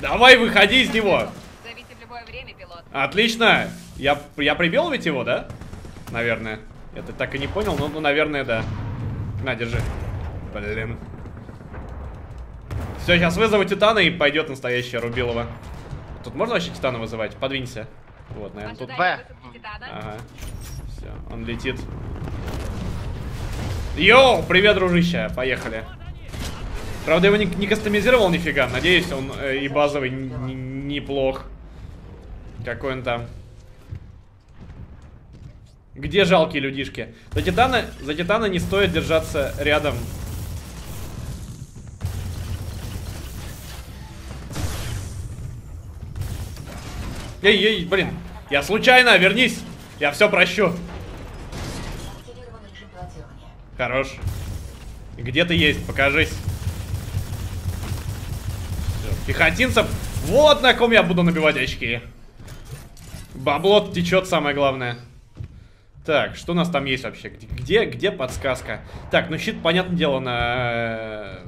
Давай, выходи из него. Зовите в любое время, пилот. Отлично. Я, я прибил ведь его, да? Наверное. Я это так и не понял, но, ну, наверное, да. На, держи. Блин. Все, сейчас вызову титана и пойдет настоящее рубилово. Тут можно вообще титана вызывать? Подвинься. Вот, наверное, тут... Б. Ага. Все, он летит. Йоу, привет, дружище, поехали. Правда, его не, не кастомизировал нифига. Надеюсь, он э, и базовый неплох. Какой он там? Где жалкие людишки? За титана, за титана не стоит держаться рядом. Эй, эй, блин, я случайно, вернись, я все прощу. Хорош. Где ты есть, покажись. Все. Пехотинцев, вот на ком я буду набивать очки. Бабло течет, самое главное. Так, что у нас там есть вообще? Где, где подсказка? Так, ну щит, понятное дело, на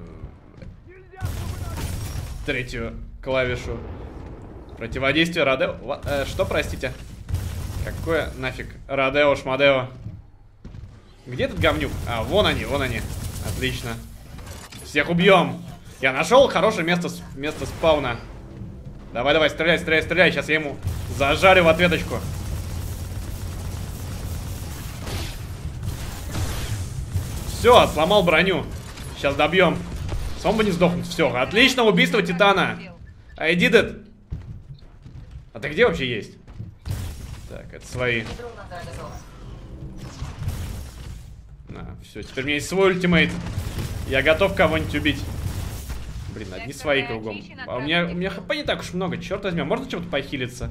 третью клавишу. Противодействие Родео... Э, что, простите? Какое нафиг? Родео, Шмадео. Где этот говнюк? А, вон они, вон они. Отлично. Всех убьем. Я нашел хорошее место, место спауна. Давай, давай, стреляй, стреляй, стреляй. Сейчас я ему зажарю в ответочку. Все, сломал броню. Сейчас добьем. Сам бы не сдохнуть. Все, отлично, убийство Титана. I did it. А ты где вообще есть? Так, это свои. На, все, теперь у меня есть свой ультимейт. Я готов кого-нибудь убить. Блин, одни свои кругом. А у меня, у меня хп не так уж много, черт возьми. Можно чем-то похилиться?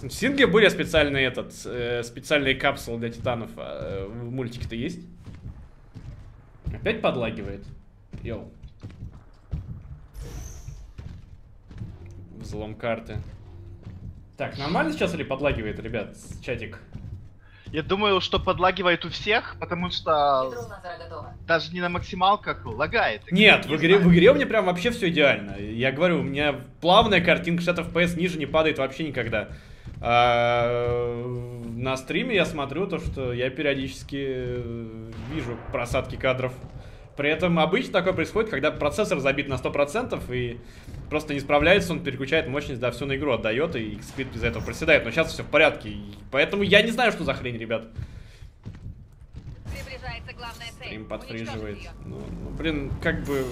В Синге были специальные, этот, э, специальные капсулы для титанов. А, э, в мультике-то есть? Опять подлагивает? Йоу. Взлом карты. Так, нормально сейчас или подлагивает, ребят, чатик? Я думаю, что подлагивает у всех, потому что даже не на максималках лагает. Нет, в игре, в игре у меня прям вообще все идеально. Я говорю, у меня плавная картинка, шестьдесят эф пи эс ниже не падает вообще никогда. А на стриме я смотрю то, что я периодически вижу просадки кадров. При этом обычно такое происходит, когда процессор забит на сто процентов и просто не справляется, он переключает мощность, да, всю на игру отдает, и икс-спид из-за этого проседает. Но сейчас все в порядке, поэтому я не знаю, что за хрень, ребят. Стрим подфриживает. Ну, ну, блин, как бы...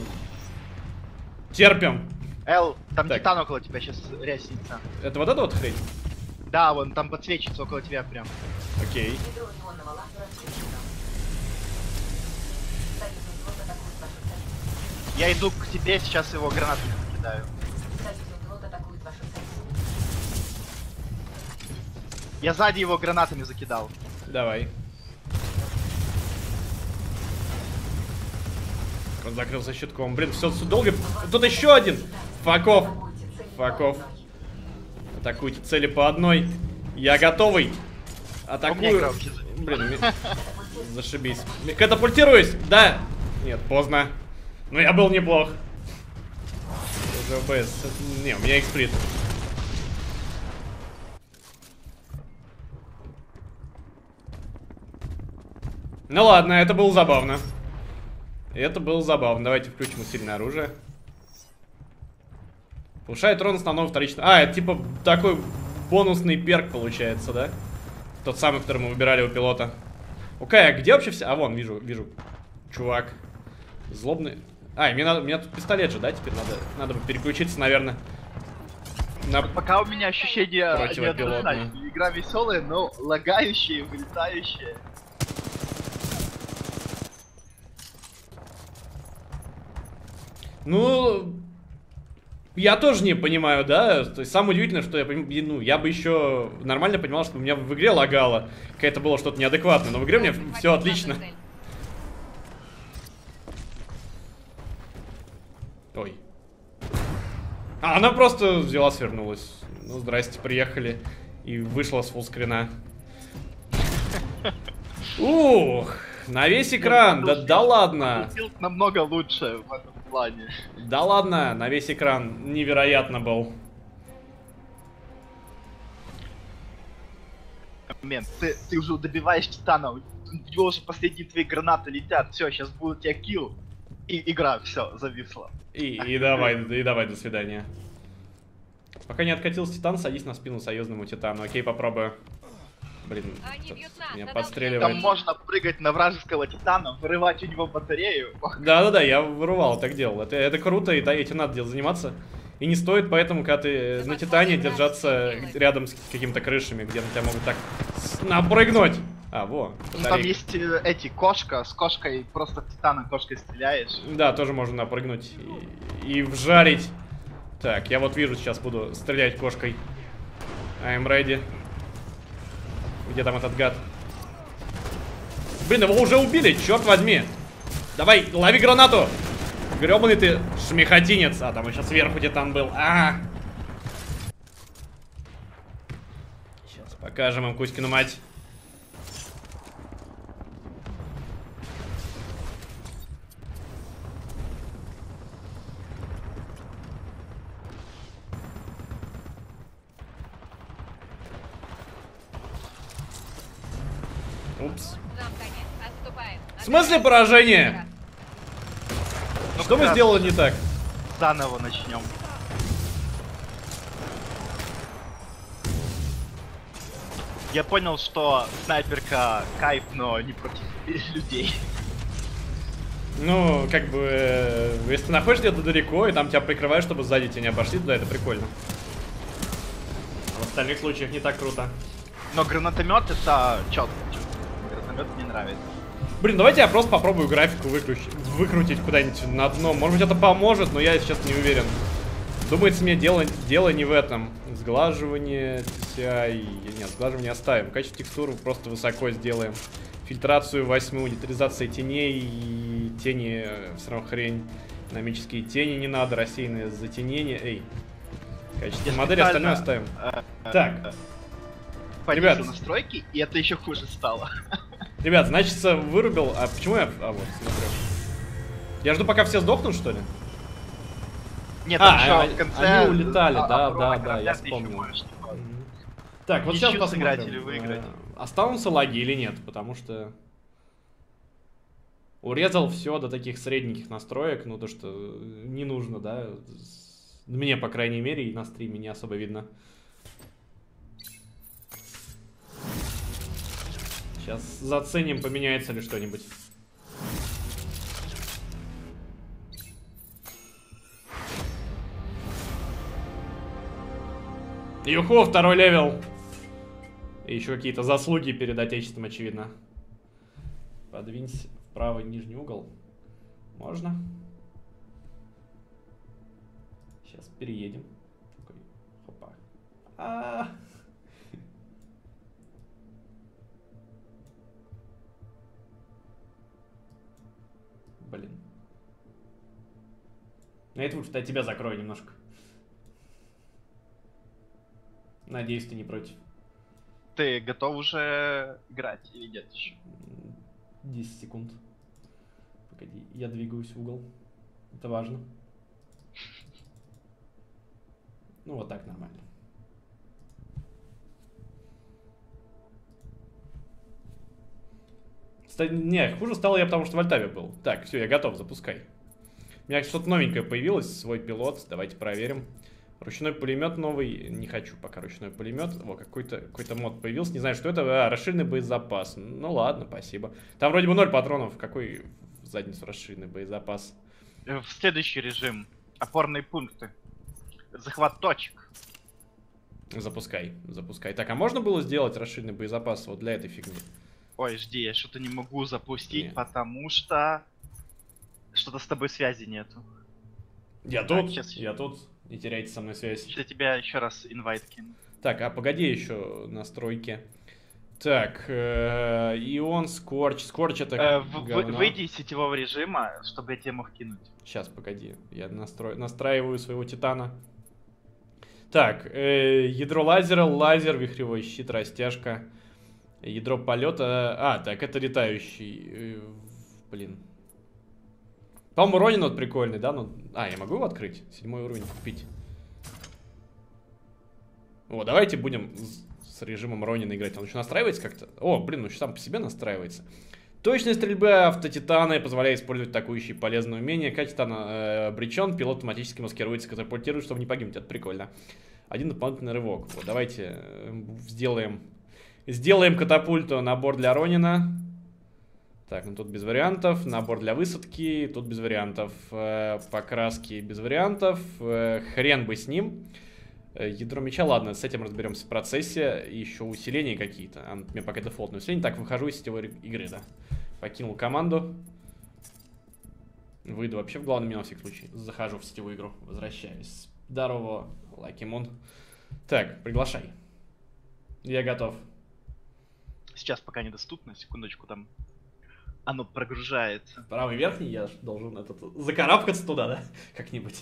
Терпим. Эл, там так. Титан около тебя сейчас ряснится. Это вот эта вот хрень? Да, вон там подсвечивается около тебя прям. Окей. Я иду к тебе, сейчас его гранатами кидаю. Я сзади его гранатами закидал. Давай. Он закрылся щитком. Блин, все долго. Тут еще один. Факов. Факов. Атакуйте цели по одной. Я готовый. Атакую. Блин, зашибись. Катапультируюсь. Да. Нет, поздно. Ну я был неплох. Не, у меня эксприт. Ну ладно, это было забавно. Это было забавно. Давайте включим усиленное оружие. Повышает урон основного вторичного. А, это типа такой бонусный перк получается, да? Тот самый, который мы выбирали у пилота. Окей, а где вообще все? А вон, вижу, вижу. Чувак. Злобный. А, мне надо, у меня тут пистолет же, да, теперь надо, надо бы переключиться, наверное. На... Пока у меня ощущение противопилотное. Игра веселая, но лагающая, вылетающая. Ну, я тоже не понимаю, да. То есть самое удивительное, что я, ну, я бы еще нормально понимал, что у меня в игре лагало, какое-то было что-то неадекватное, но в игре у меня все отлично. Ой. А, она просто взяла, свернулась. Ну, здрасте, приехали. И вышла с фуллскрина. Ух, на весь экран, да, да ладно. Намного лучше в этом плане. Да ладно, на весь экран невероятно был. Момент, ты, ты уже добиваешь Титана, у него уже последние твои гранаты летят, все, сейчас будут тебя килл. И игра, все, зависла. И, и давай, и давай, до свидания. Пока не откатился Титан, садись на спину союзному Титану. Окей, попробую. Блин, меня подстреливает. Там можно прыгать на вражеского Титана, вырывать у него батарею. Да-да-да, я вырывал, так делал. Это, это круто, и этим надо делать, заниматься. И не стоит поэтому, когда ты на Титане, держаться рядом с какими-то крышами, где на тебя могут так напрыгнуть. А, во. Ну, там есть э, эти, кошка, с кошкой, просто Титана кошкой стреляешь. Да, тоже можно напрыгнуть и, и вжарить. Так, я вот вижу, сейчас буду стрелять кошкой. I'm ready. Где там этот гад? Блин, его уже убили, черт возьми. Давай, лови гранату. Гребаный ты шмехотинец. А, там еще сверху Титан был. А-а-а. Сейчас покажем им Кузькину мать. Упс. В смысле поражение? Ну, что мы сделали не так? Заново начнем. Я понял, что снайперка кайф, но не против людей. Ну, как бы, если ты находишься где-то далеко, и там тебя прикрывают, чтобы сзади тебя не обошли, туда это прикольно. А в остальных случаях не так круто. Но гранатомет это четко. Гранатомет мне нравится. Блин, давайте я просто попробую графику выключить, выкрутить куда-нибудь на дно. Может быть, это поможет, но я сейчас не уверен. Думается, мне дело, дело не в этом. Сглаживание ти си ай. Нет, сглаживание оставим. Качество текстуру просто высоко сделаем. Фильтрацию восьмую, детализация теней и тени все равно хрень. Динамические тени не надо, рассеянные затенения. Эй. Качество я модели остальное оставим. Э, э, так. Ребят, настройки, и это еще хуже стало. Ребят, значит, вырубил. А почему я... А, вот, смотрю. Я жду, пока все сдохнут, что ли? Нет, а, еще а, в конце... Они улетали, а, да, а, да, да, я вспомнил. Можешь... Так, вот сейчас посмотрим, останутся лаги или нет, потому что... Урезал все до таких средненьких настроек, ну то, что не нужно, да? Мне, по крайней мере, и на стриме не особо видно. Сейчас заценим, поменяется ли что-нибудь. Юху, второй левел. И еще какие-то заслуги перед отечеством, очевидно. Подвинься в правый нижний угол. Можно? Сейчас переедем. Опа. А -а -а. Блин. На это лучше я тебя закрою немножко. Надеюсь, ты не против. Ты готов уже играть или нет еще? десять секунд. Погоди, я двигаюсь в угол. Это важно. Ну вот так нормально. Не, хуже стало я, потому что в Альтаве был. Так, все, я готов, запускай. У меня что-то новенькое появилось, свой пилот. Давайте проверим. Ручной пулемет новый, не хочу пока ручной пулемет. О, какой-то какой-то мод появился, не знаю, что это. А, расширенный боезапас. Ну ладно, спасибо. Там вроде бы ноль патронов. Какой в задницу расширенный боезапас? В следующий режим. Опорные пункты. Захват точек. Запускай, запускай. Так, а можно было сделать расширенный боезапас вот для этой фигни? Ой, жди, я что-то не могу запустить, нет, потому что... Что-то с тобой связи нету. Я так, тут, сейчас... я тут. Не теряйте со мной связь. Я тебя еще раз инвайт кину. Так, а погоди еще настройки. Так, э -э ион, скорч. Скорч это э, вы, выйди из сетевого режима, чтобы я тебе мог кинуть. Сейчас, погоди. Я настро... настраиваю своего титана. Так, э -э ядро лазера, лазер, вихревой щит, растяжка. Ядро полета... А, так, это летающий. Блин. По-моему, Ронин вот прикольный, да? Ну... А, я могу его открыть? Седьмой уровень купить. О, давайте будем с режимом Ронина играть. Он еще настраивается как-то? О, блин, он еще сам по себе настраивается. Точность стрельбы автотитана позволяет использовать атакующие полезные умения. Катитан э, обречен, пилот автоматически маскируется, катапультирует, чтобы не погибнуть. Это прикольно. Один дополнительный рывок. Вот, давайте сделаем... Сделаем катапульту, набор для Ронина. Так, ну тут без вариантов. Набор для высадки, тут без вариантов. Э, покраски без вариантов. Э, хрен бы с ним. Э, ядро меча, ладно, с этим разберемся в процессе. Еще усиления какие-то. А, мне пока дефолтное усиление. Так, выхожу из сетевой игры, да. Покинул команду. Выйду вообще в главный меню, на всякий случай. Захожу в сетевую игру, возвращаюсь. Здорово, лайкимон. Так, приглашай. Я готов. Сейчас пока недоступно, секундочку, там оно прогружается. Правый верхний, я должен этот закарабкаться туда, да? Как-нибудь.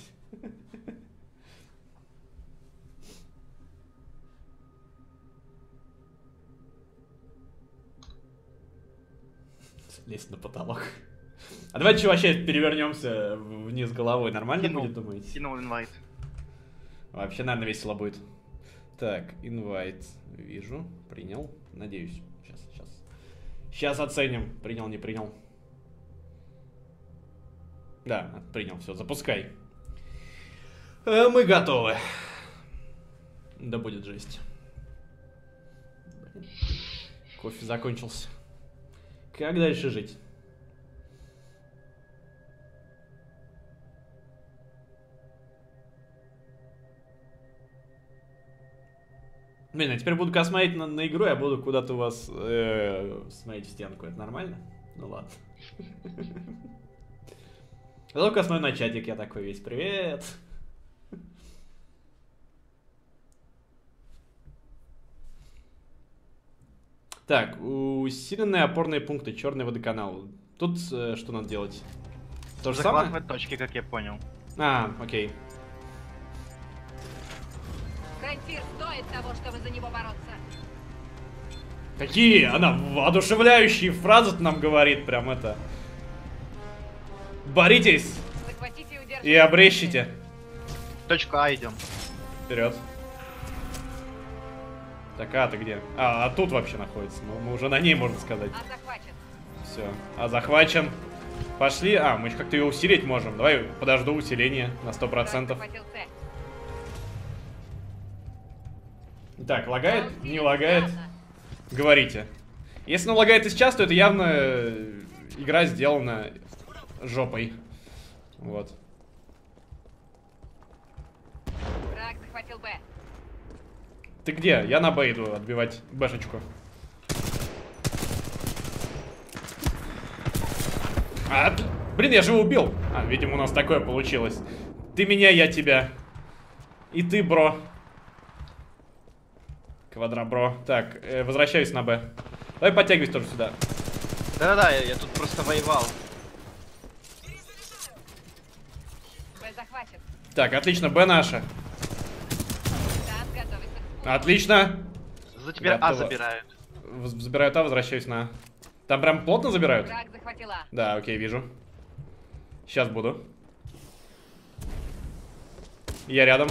Лезть на потолок. А давайте вообще перевернемся вниз головой. Нормально будет, думаете? Кинул инвайт. Вообще, наверное, весело будет. Так, инвайт вижу, принял, надеюсь. Сейчас оценим. Принял, не принял. Да, принял, все, запускай. Мы готовы. Да будет жесть. Кофе закончился. Как дальше жить? Блин, а теперь буду космотреть на, на игру, я буду куда-то у вас э, смотреть в стенку. Это нормально? Ну ладно. Зато космотрю на чатик, я такой весь привет. Так, усиленные опорные пункты, черный водоканал. Тут э, что надо делать? То же самое? Захватывать точки, как я понял. А, окей. Фронтир стоит того, чтобы за него бороться. Какие она воодушевляющие фразы-то нам говорит, прям это. Боритесь! Захватите и удержите. И обрещите. Точка А, идем. Вперед. Так, а ты где? А, а тут вообще находится. Ну, мы уже на ней, можно сказать. А захвачен. Все. А захвачен. Пошли. А, мы еще как-то ее усилить можем. Давай подожду усиление на сто процентов. Так, лагает? Не лагает? Говорите. Если она лагает и сейчас, то это явно игра сделана жопой. Вот. Враг захватил Б. Ты где? Я на Б иду отбивать Бэшечку. А, блин, я же его убил. А, видимо, у нас такое получилось. Ты меня, я тебя. И ты, бро. Квадрабро. Так, э, возвращаюсь на Б. Давай подтягивайся тоже сюда. Да-да-да, я, я тут просто воевал. Б захватит. Так, отлично, Б наша. Отлично! За тебя А забирают. Забирают А, возвращаюсь на... Там прям плотно забирают? Да, окей, вижу. Сейчас буду. Я рядом.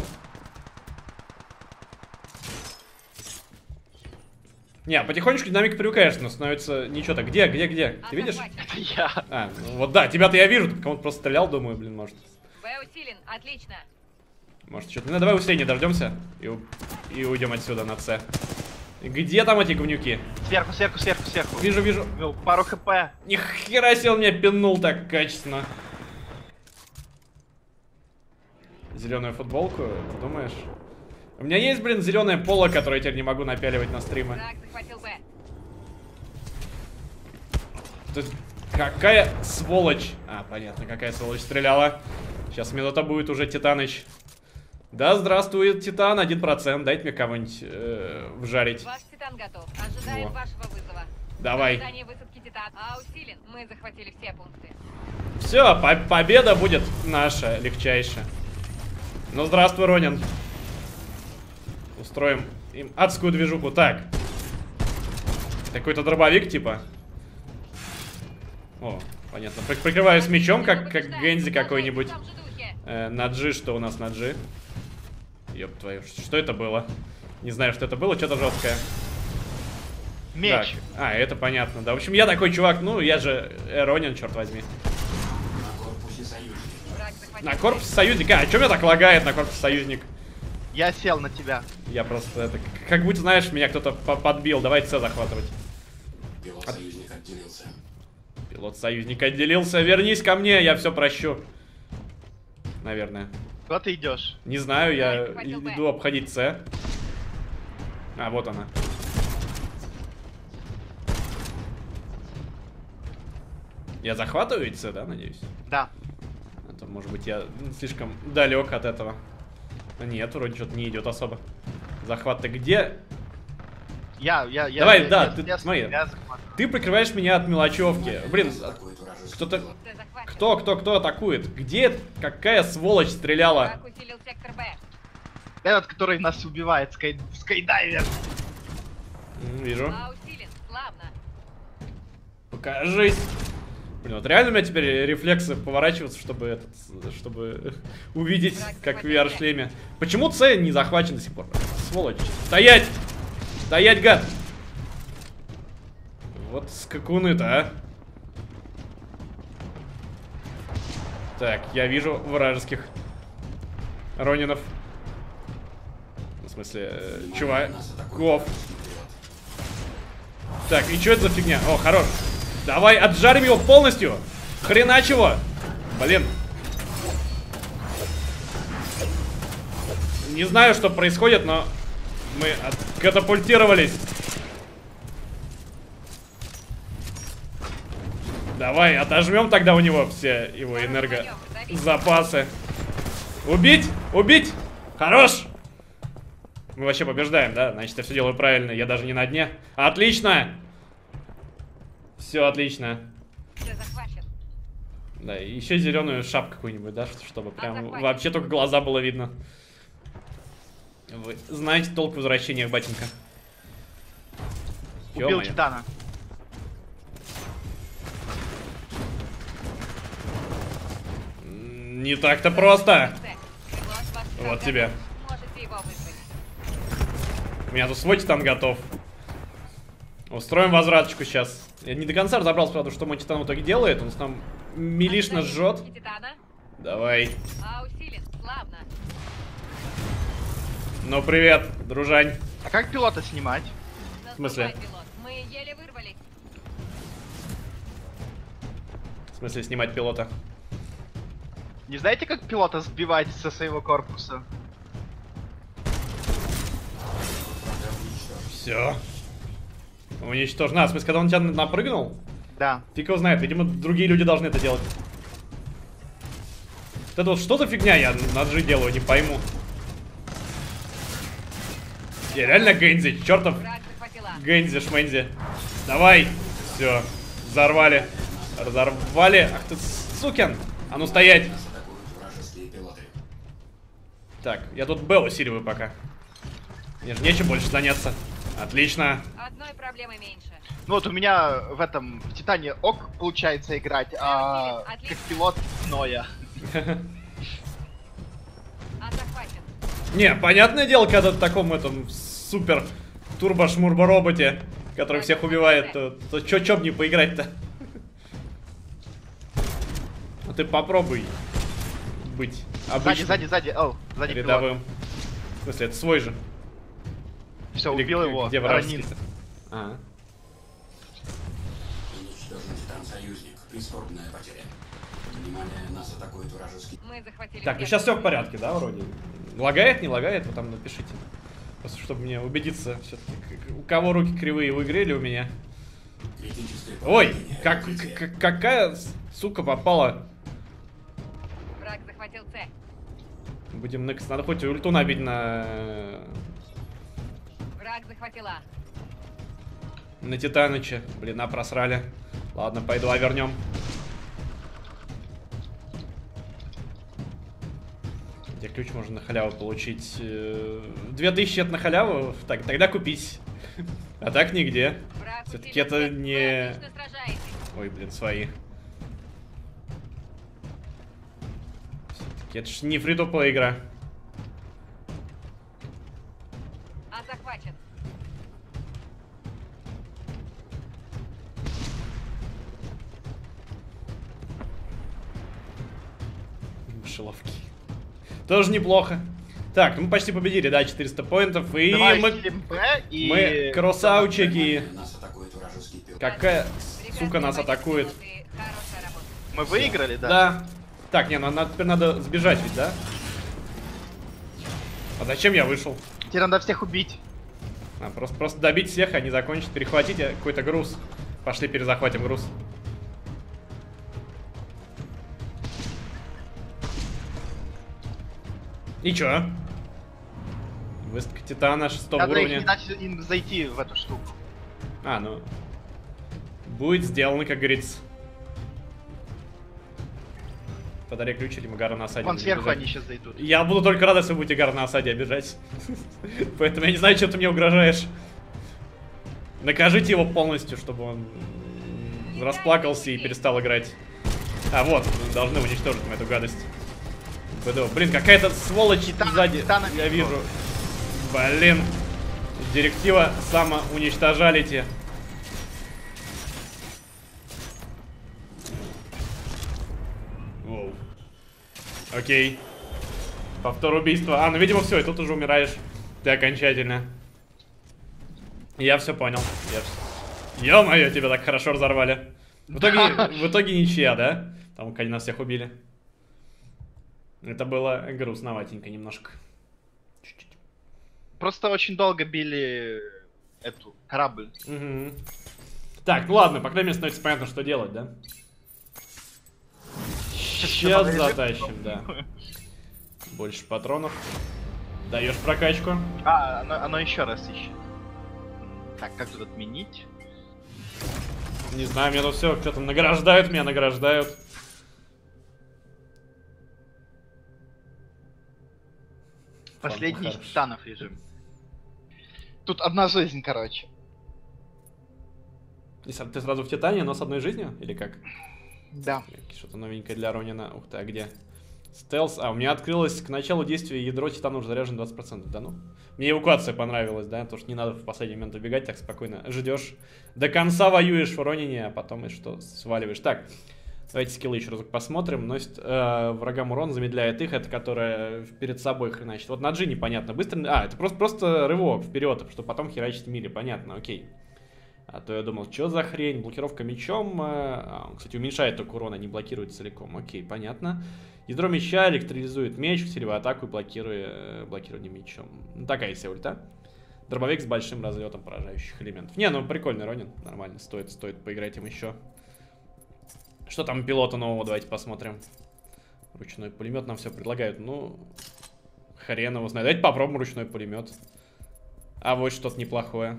Не, потихонечку динамика привыкаешь, но становится ничего так. Где, где, где? Ты видишь? Это я. А, вот да, тебя-то я вижу. Кому-то просто стрелял, думаю, блин, может. Б усилен, отлично. Может, что-то... Ну, давай усиление дождемся и, у... и уйдем отсюда на С. Где там эти говнюки? Сверху, сверху, сверху, сверху. Вижу, вижу. Пару хп. Ни хера себе, он меня пинул так качественно. Зеленую футболку, ты думаешь? У меня есть, блин, зеленое поло, которое я теперь не могу напяливать на стримы. Так, захватил Б. Тут... Какая сволочь. А, понятно, какая сволочь стреляла. Сейчас минута будет уже, Титаныч. Да, здравствует, Титан, один процент. Дайте мне кого-нибудь э, вжарить. Ваш Титан готов. Ожидаем вашего вызова. Давай. Ожидание высадки Титана. А, усилен. Мы захватили все пункты. Все, по победа будет наша, легчайшая. Ну, здравствуй, Ронин. Устроим им адскую движуху. Так. Какой-то дробовик, типа. О, понятно. Прикрываюсь мечом, как, как Гензи какой-нибудь. Э, Наджи, что у нас Наджи? Ёб твою, что это было? Не знаю, что это было, что-то жесткое. Меч. Так. А, это понятно, да. В общем, я такой чувак, ну, я же Ронин, черт возьми. На корпусе союзника. На корпус союзника? А, чё меня так лагает на корпус союзник? Я сел на тебя. Я просто, это, как будто, знаешь, меня кто-то подбил. Давай С захватывать. Пилот союзника отделился. Пилот союзника отделился. Вернись ко мне, я все прощу. Наверное. Куда ты идешь? Не знаю, я иду обходить С. А, вот она. Я захватываю ведь С, да, надеюсь? Да. А то, может быть, я слишком далек от этого. Нет, вроде что-то не идет особо. Захват-то где? Я, я, я. Давай, я, да, я, ты, я, смотри, я ты прикрываешь меня от мелочевки. Блин, кто-то... Кто, кто, кто атакует? Где? Какая сволочь стреляла? Этот, который нас убивает, скай... скайдайвер. Вижу. Покажись. Блин, вот реально у меня теперь рефлексы поворачиваются, чтобы этот, чтобы увидеть, как в ви ар-шлеме. Почему С не захвачен до сих пор? Сволочь. Стоять! Стоять, гад! Вот скакуны-то, а. Так, я вижу вражеских ронинов. В смысле, чуваков. Так, и что это за фигня? О, хорош. Давай отжарим его полностью. Хрена чего. Блин. Не знаю, что происходит, но мы откатапультировались. Давай, отожмем тогда у него все его энергозапасы. Убить! Убить! Хорош! Мы вообще побеждаем, да? Значит, я все делаю правильно. Я даже не на дне. Отлично! Все отлично. Да, и еще зеленую шапку какую-нибудь, да? Чтобы прям вообще только глаза было видно. Вы знаете толк в возвращениях, батенька? Убил Титана. Не так-то просто. Вот тебе. У меня тут свой титан готов. Устроим возвраточку сейчас. Я не до конца разобрался, правда, что мой титан в итоге делает. Он там милишно жжет. Давай. Ну привет, дружань. А как пилота снимать? В смысле? В смысле снимать пилота? Не знаете, как пилота сбивать со своего корпуса? Все. Уничтожено. А, в смысле, когда он тебя напрыгнул? Да. Фиг его знает, видимо, другие люди должны это делать. Вот это вот что за фигня я наджи делаю, не пойму. Я реально Гензи, чертов Гензи, шмензи. Давай. Все. Взорвали. Разорвали. Ах ты сукин. А ну стоять. Так, я тут Б усиливаю пока. Мне же нечем больше заняться. Отлично. Одной проблемы меньше. Ну вот у меня в этом, в Титане ок получается играть, а как пилот Ноя. Не, понятное дело, когда в таком этом супер турбо-шмурбо-роботе, который всех убивает, то, то чё, чё б не поиграть-то? А ты попробуй быть обычным. Сзади, сзади, сзади. О, сзади рядовым. Пилот. В смысле, это свой же. Все, убил его. Где вражеский? Ага. Так, ну сейчас все в порядке, да, вроде? Лагает, не лагает, вы там напишите. Просто чтобы мне убедиться, все-таки, у кого руки кривые, вы играли у меня. Ой, как, как, какая сука попала. Враг захватил цель. Будем ныкаться. Надо хоть ульту набить на... Враг захватила. На Титаныча. Блин, а просрали. Ладно, пойду, а вернем. Где ключ можно на халяву получить? две тысячи это на халяву? Так, тогда купись. А так нигде. Все-таки это не... Ой, блин, свои. Это ж не фри-то-плей игра. А захвачен. Мышеловки. Тоже неплохо. Так, мы почти победили, да, четыреста поинтов. И Давай, мы... И... мы кросаучики. Какая сука нас атакует. Мы выиграли, да? Да. Так, не, надо, теперь надо сбежать ведь, да? А зачем я вышел? Теперь надо всех убить. А, просто, просто добить всех, они закончат. Перехватить какой-то груз. Пошли, перезахватим груз. И чё? Выставка Титана шестого уровня. Надо им зайти в эту штуку. А, ну. Будет сделано, как говорится. Подари ключ или мы Гара на осаде. Вон сверху они сейчас зайдут. Я буду только рад, если вы будете Гара на осаде обижать. Поэтому я не знаю, чем ты мне угрожаешь. Накажите его полностью, чтобы он расплакался и перестал играть. А вот, должны уничтожить мы эту гадость. Блин, какая-то сволочь сзади. Я вижу. Блин. Директива самоуничтожалити. Окей. Повтор убийства. А, ну видимо все, и тут уже умираешь. Ты окончательно. Я все понял. Ё-моё, тебя так хорошо разорвали. В итоге, в итоге ничья, да? Там они нас всех убили. Это было грустноватенько немножко. Чуть-чуть. Просто очень долго били эту корабль. Угу. Так, ну ладно, по крайней мере становится понятно, что делать, да? Сейчас затащим, да. Больше патронов. Даешь прокачку. А, оно, оно еще раз ищет. Так, как тут отменить? Не знаю, меня тут все кто-то награждают, меня награждают. Последний из титанов режим. Тут одна жизнь, короче. Ты сразу в Титане, но с одной жизнью? Или как? Да. Что-то новенькое для Ронина. Ух ты, а где? Стелс. А, у меня открылось к началу действия ядро Титана уже заряжено двадцать процентов. Да ну. Мне эвакуация понравилась, да? Потому что не надо в последний момент убегать, так спокойно ждешь. До конца воюешь в Ронине, а потом и что, сваливаешь. Так, давайте скиллы еще разок посмотрим. Носит э, врагам урон, замедляет их. Это которая перед собой хреначит. Вот Наджи непонятно. Быстро... А, это просто, просто рывок вперед, потому что потом херачит мили. Понятно, окей. А то я думал, что за хрень, блокировка мечом, а, он, кстати, уменьшает только урон, а не блокирует целиком, окей, понятно. Ядро меча электролизует меч, усиливая атаку и блокируя, блокирование мечом. Ну, такая себе ульта. Дробовик с большим разлетом поражающих элементов. Не, ну прикольный Ронин, нормально, стоит, стоит поиграть им еще. Что там пилота нового, давайте посмотрим. Ручной пулемет нам все предлагают, ну, хрен его знает. Давайте попробуем ручной пулемет. А вот что-то неплохое.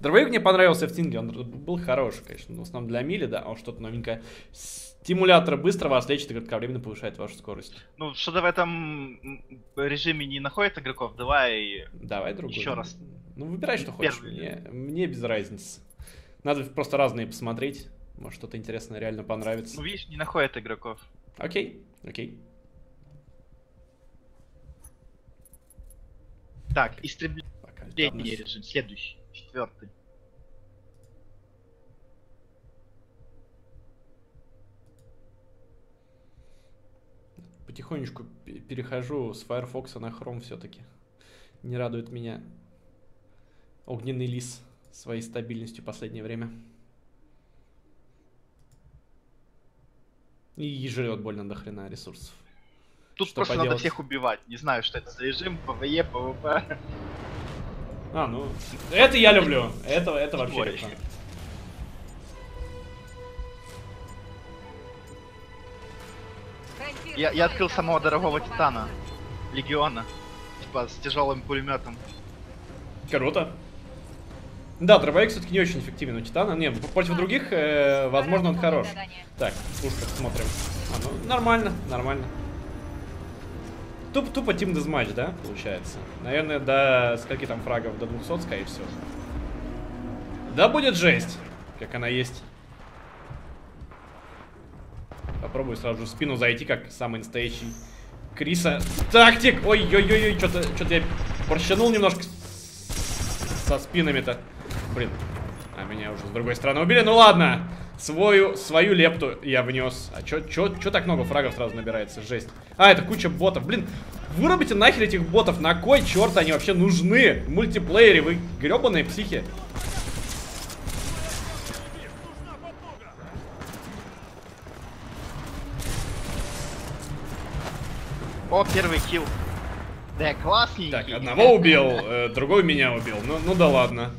Дробовик мне понравился в Тинге, он был хороший, конечно, в основном для мили, да, он что-то новенькое. Стимулятор быстрого ослепит и кратковременно повышает вашу скорость. Ну, что-то в этом режиме не находит игроков, давай, давай другой. Еще раз. Ну, выбирай, что Первый. Хочешь, мне, мне без разницы. Надо просто разные посмотреть, может что-то интересное реально понравится. Ну, видишь, не находит игроков. Окей, окей. Так, истребление режим, следующий. Четвертый. Потихонечку перехожу с Firefox на Chrome все-таки. Не радует меня огненный лис своей стабильностью в последнее время. И жрет больно до хрена ресурсов. Тут что просто поделать? Надо всех убивать. Не знаю, что это за режим. ПВЕ, ПВП. А, ну, это я люблю. Это, это вообще легко. Я, я открыл самого дорогого Титана. Легиона. Типа, с тяжелым пулеметом. Круто. Да, дробовик все-таки не очень эффективен у Титана. Не, против других, э, возможно, он хорош. Так, пушка, смотрим. А, ну, нормально, нормально. Туп, тупо тим дезматч, да, получается? Наверное, до скольки там фрагов? До двухсот, скорее всего. Да будет жесть, как она есть. Попробую сразу же в спину зайти, как самый настоящий Криса. Тактик! Ой-ой-ой-ой, что-то что-то я порщанул немножко со спинами-то. Блин, а меня уже с другой стороны убили. Ну ладно, свою, свою лепту я внес. А чё, чё, чё так много фрагов сразу набирается? Жесть. А, это куча ботов. Блин, вырубите нахер этих ботов. На кой черт они вообще нужны? В мультиплеере вы гребаные психи. О, первый килл. Да, классненький. Так, одного убил, э, другой меня убил. Ну, ну да ладно.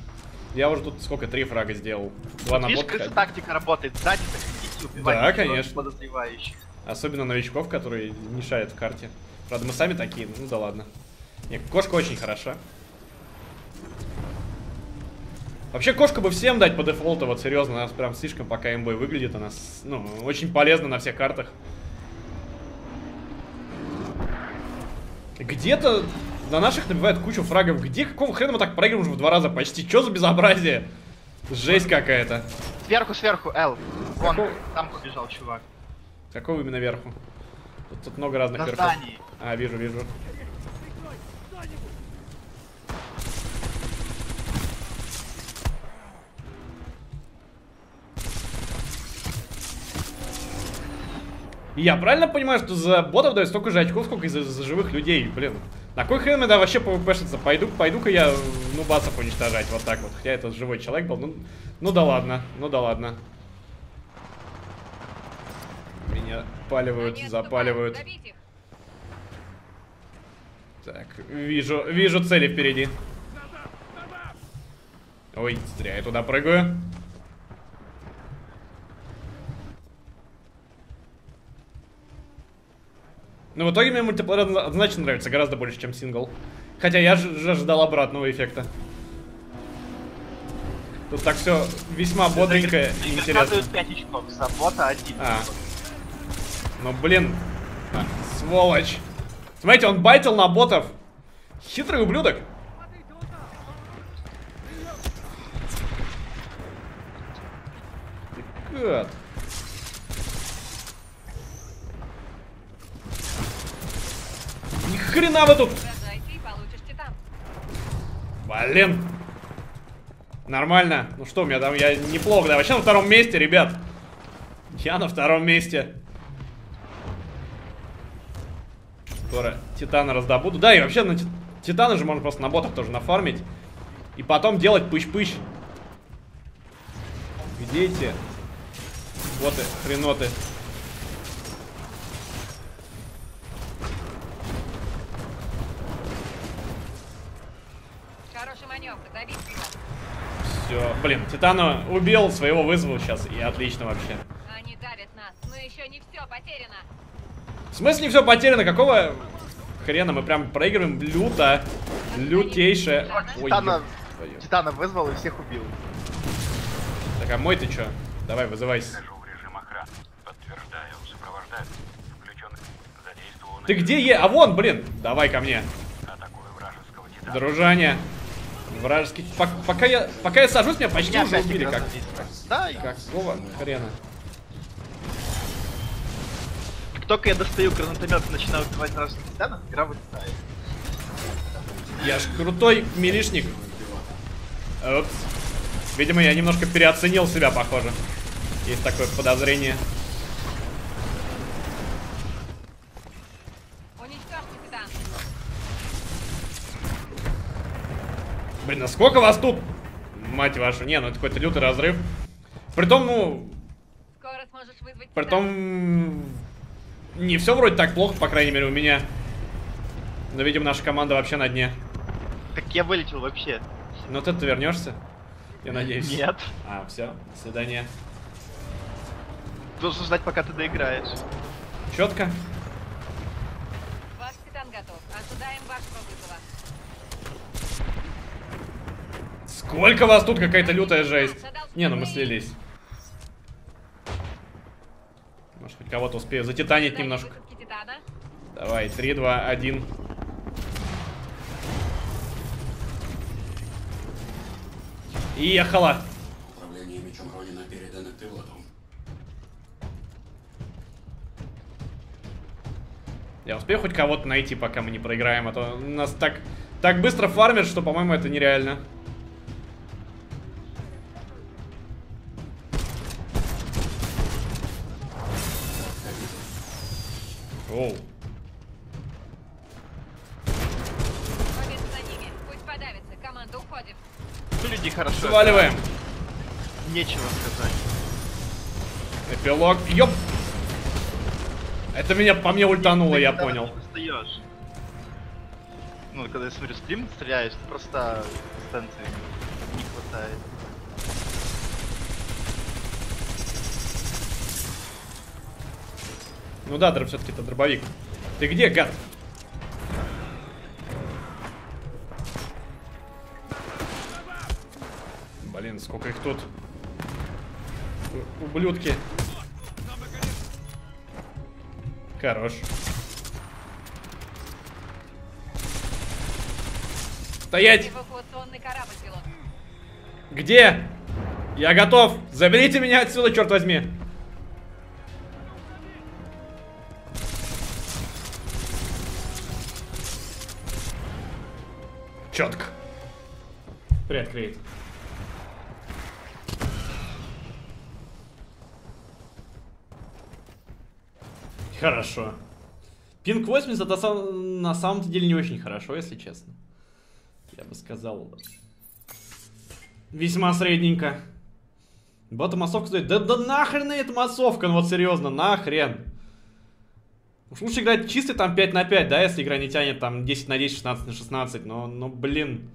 Я уже тут сколько, три фрага сделал. Два на бот. Видишь, тактика работает. Сзади заходите, убивайте. Да, конечно. Особенно новичков, которые не шарят в карте. Правда, мы сами такие, ну да ладно. Нет, кошка очень хороша. Вообще, кошку бы всем дать по дефолту, вот серьезно, у нас прям слишком пока имбой выглядит. Она, ну, очень полезна на всех картах. Где-то... На наших набивает кучу фрагов. Где? Какого хрена мы так проиграем уже в два раза почти? Чё за безобразие? Жесть какая-то. Сверху, сверху, Эл. Вон, какого... там побежал чувак. Какого именно верху? Тут, тут много разных верхов. А, вижу, вижу. И я правильно понимаю, что за ботов дают столько же очков, сколько и за, за живых людей, блин. На кой хрен надо вообще пвпшиться? Пойду-ка пойду я ну бацов уничтожать, вот так вот. Хотя это живой человек был, ну, ну да ладно, ну да ладно. Меня паливают, запаливают. Так, вижу, вижу цели впереди. Ой, зря я туда прыгаю. Но в итоге мне мультиплеер однозначно нравится гораздо больше, чем сингл. Хотя я же ожидал обратного эффекта. Тут так все весьма бодренько и интересно. пять очков, забота один. А. Ну блин, а, сволочь. Смотрите, он байтил на ботов. Хитрый ублюдок. Ты гад. Ни хрена вы тут! Блин! Нормально. Ну что, у меня там, я неплохо, да, вообще на втором месте, ребят. Я на втором месте. Скоро титана раздобуду. Да, и вообще на титана же можно просто на ботах тоже нафармить. И потом делать пыщ-пыщ. Где эти боты, хреноты? Все, блин, титана убил, своего вызвал сейчас, и отлично вообще. Они давят нас, но еще не все потеряно. В смысле не все потеряно? Какого хрена? Мы прям проигрываем люто, лютейше. Титана, ой, титана вызвал и всех убил. Так, а мой ты чё? Давай, вызывайся. Ты где е? А вон, блин, давай ко мне. Дружане. Вражеский. Пока, пока я, пока я сажусь, меня почти меня уже убили. Как? Да, какого хрена? Как только я достаю гранатомет и начинаю убивать вражеских титанов, игра вылетает. Я ж крутой милишник. Опс. Видимо, я немножко переоценил себя, похоже. Есть такое подозрение. Блин, а сколько вас тут? Мать вашу, не, ну это какой-то лютый разрыв. Притом, ну... Притом... Не все вроде так плохо, по крайней мере, у меня. Но, видимо, наша команда вообще на дне. Так я вылетел вообще. Ну ты-то вернешься? Я надеюсь. Нет. А, все, до свидания. Должен ждать, пока ты доиграешь. Четко. Ваш титан готов. Ожидаем вашего вызова. Сколько вас тут, какая-то лютая жесть. Не, ну мы слились. Может, хоть кого-то успею затитанить немножко. Давай, три, два, один. И ехала. Управление мечом Ронина передано Тылоту. Я успею хоть кого-то найти, пока мы не проиграем, а то нас так, так быстро фармят, что, по-моему, это нереально. Оу. Люди хорошо. Сваливаем. Нечего сказать. Эпилог. Ёп. Это меня по мне ультануло, я понял. Ну, когда я смотрю стрим, стреляешь, ты просто дистанции не хватает. Ну да, все-таки это дробовик. Ты где, гад? Блин, сколько их тут. Ублюдки. Хорош. Стоять! Где? Я готов! Заберите меня отсюда, черт возьми! Четко. Привет, Крейт. Хорошо. Пинг восемьдесят это на самом-то деле не очень хорошо, если честно. Я бы сказал. Весьма средненько. Бота массовка стоит. Да, да нахрен эта массовка, ну вот серьезно, нахрен. Уж лучше играть чистый там пять на пять, да, если игра не тянет там десять на десять, шестнадцать на шестнадцать, но, но блин,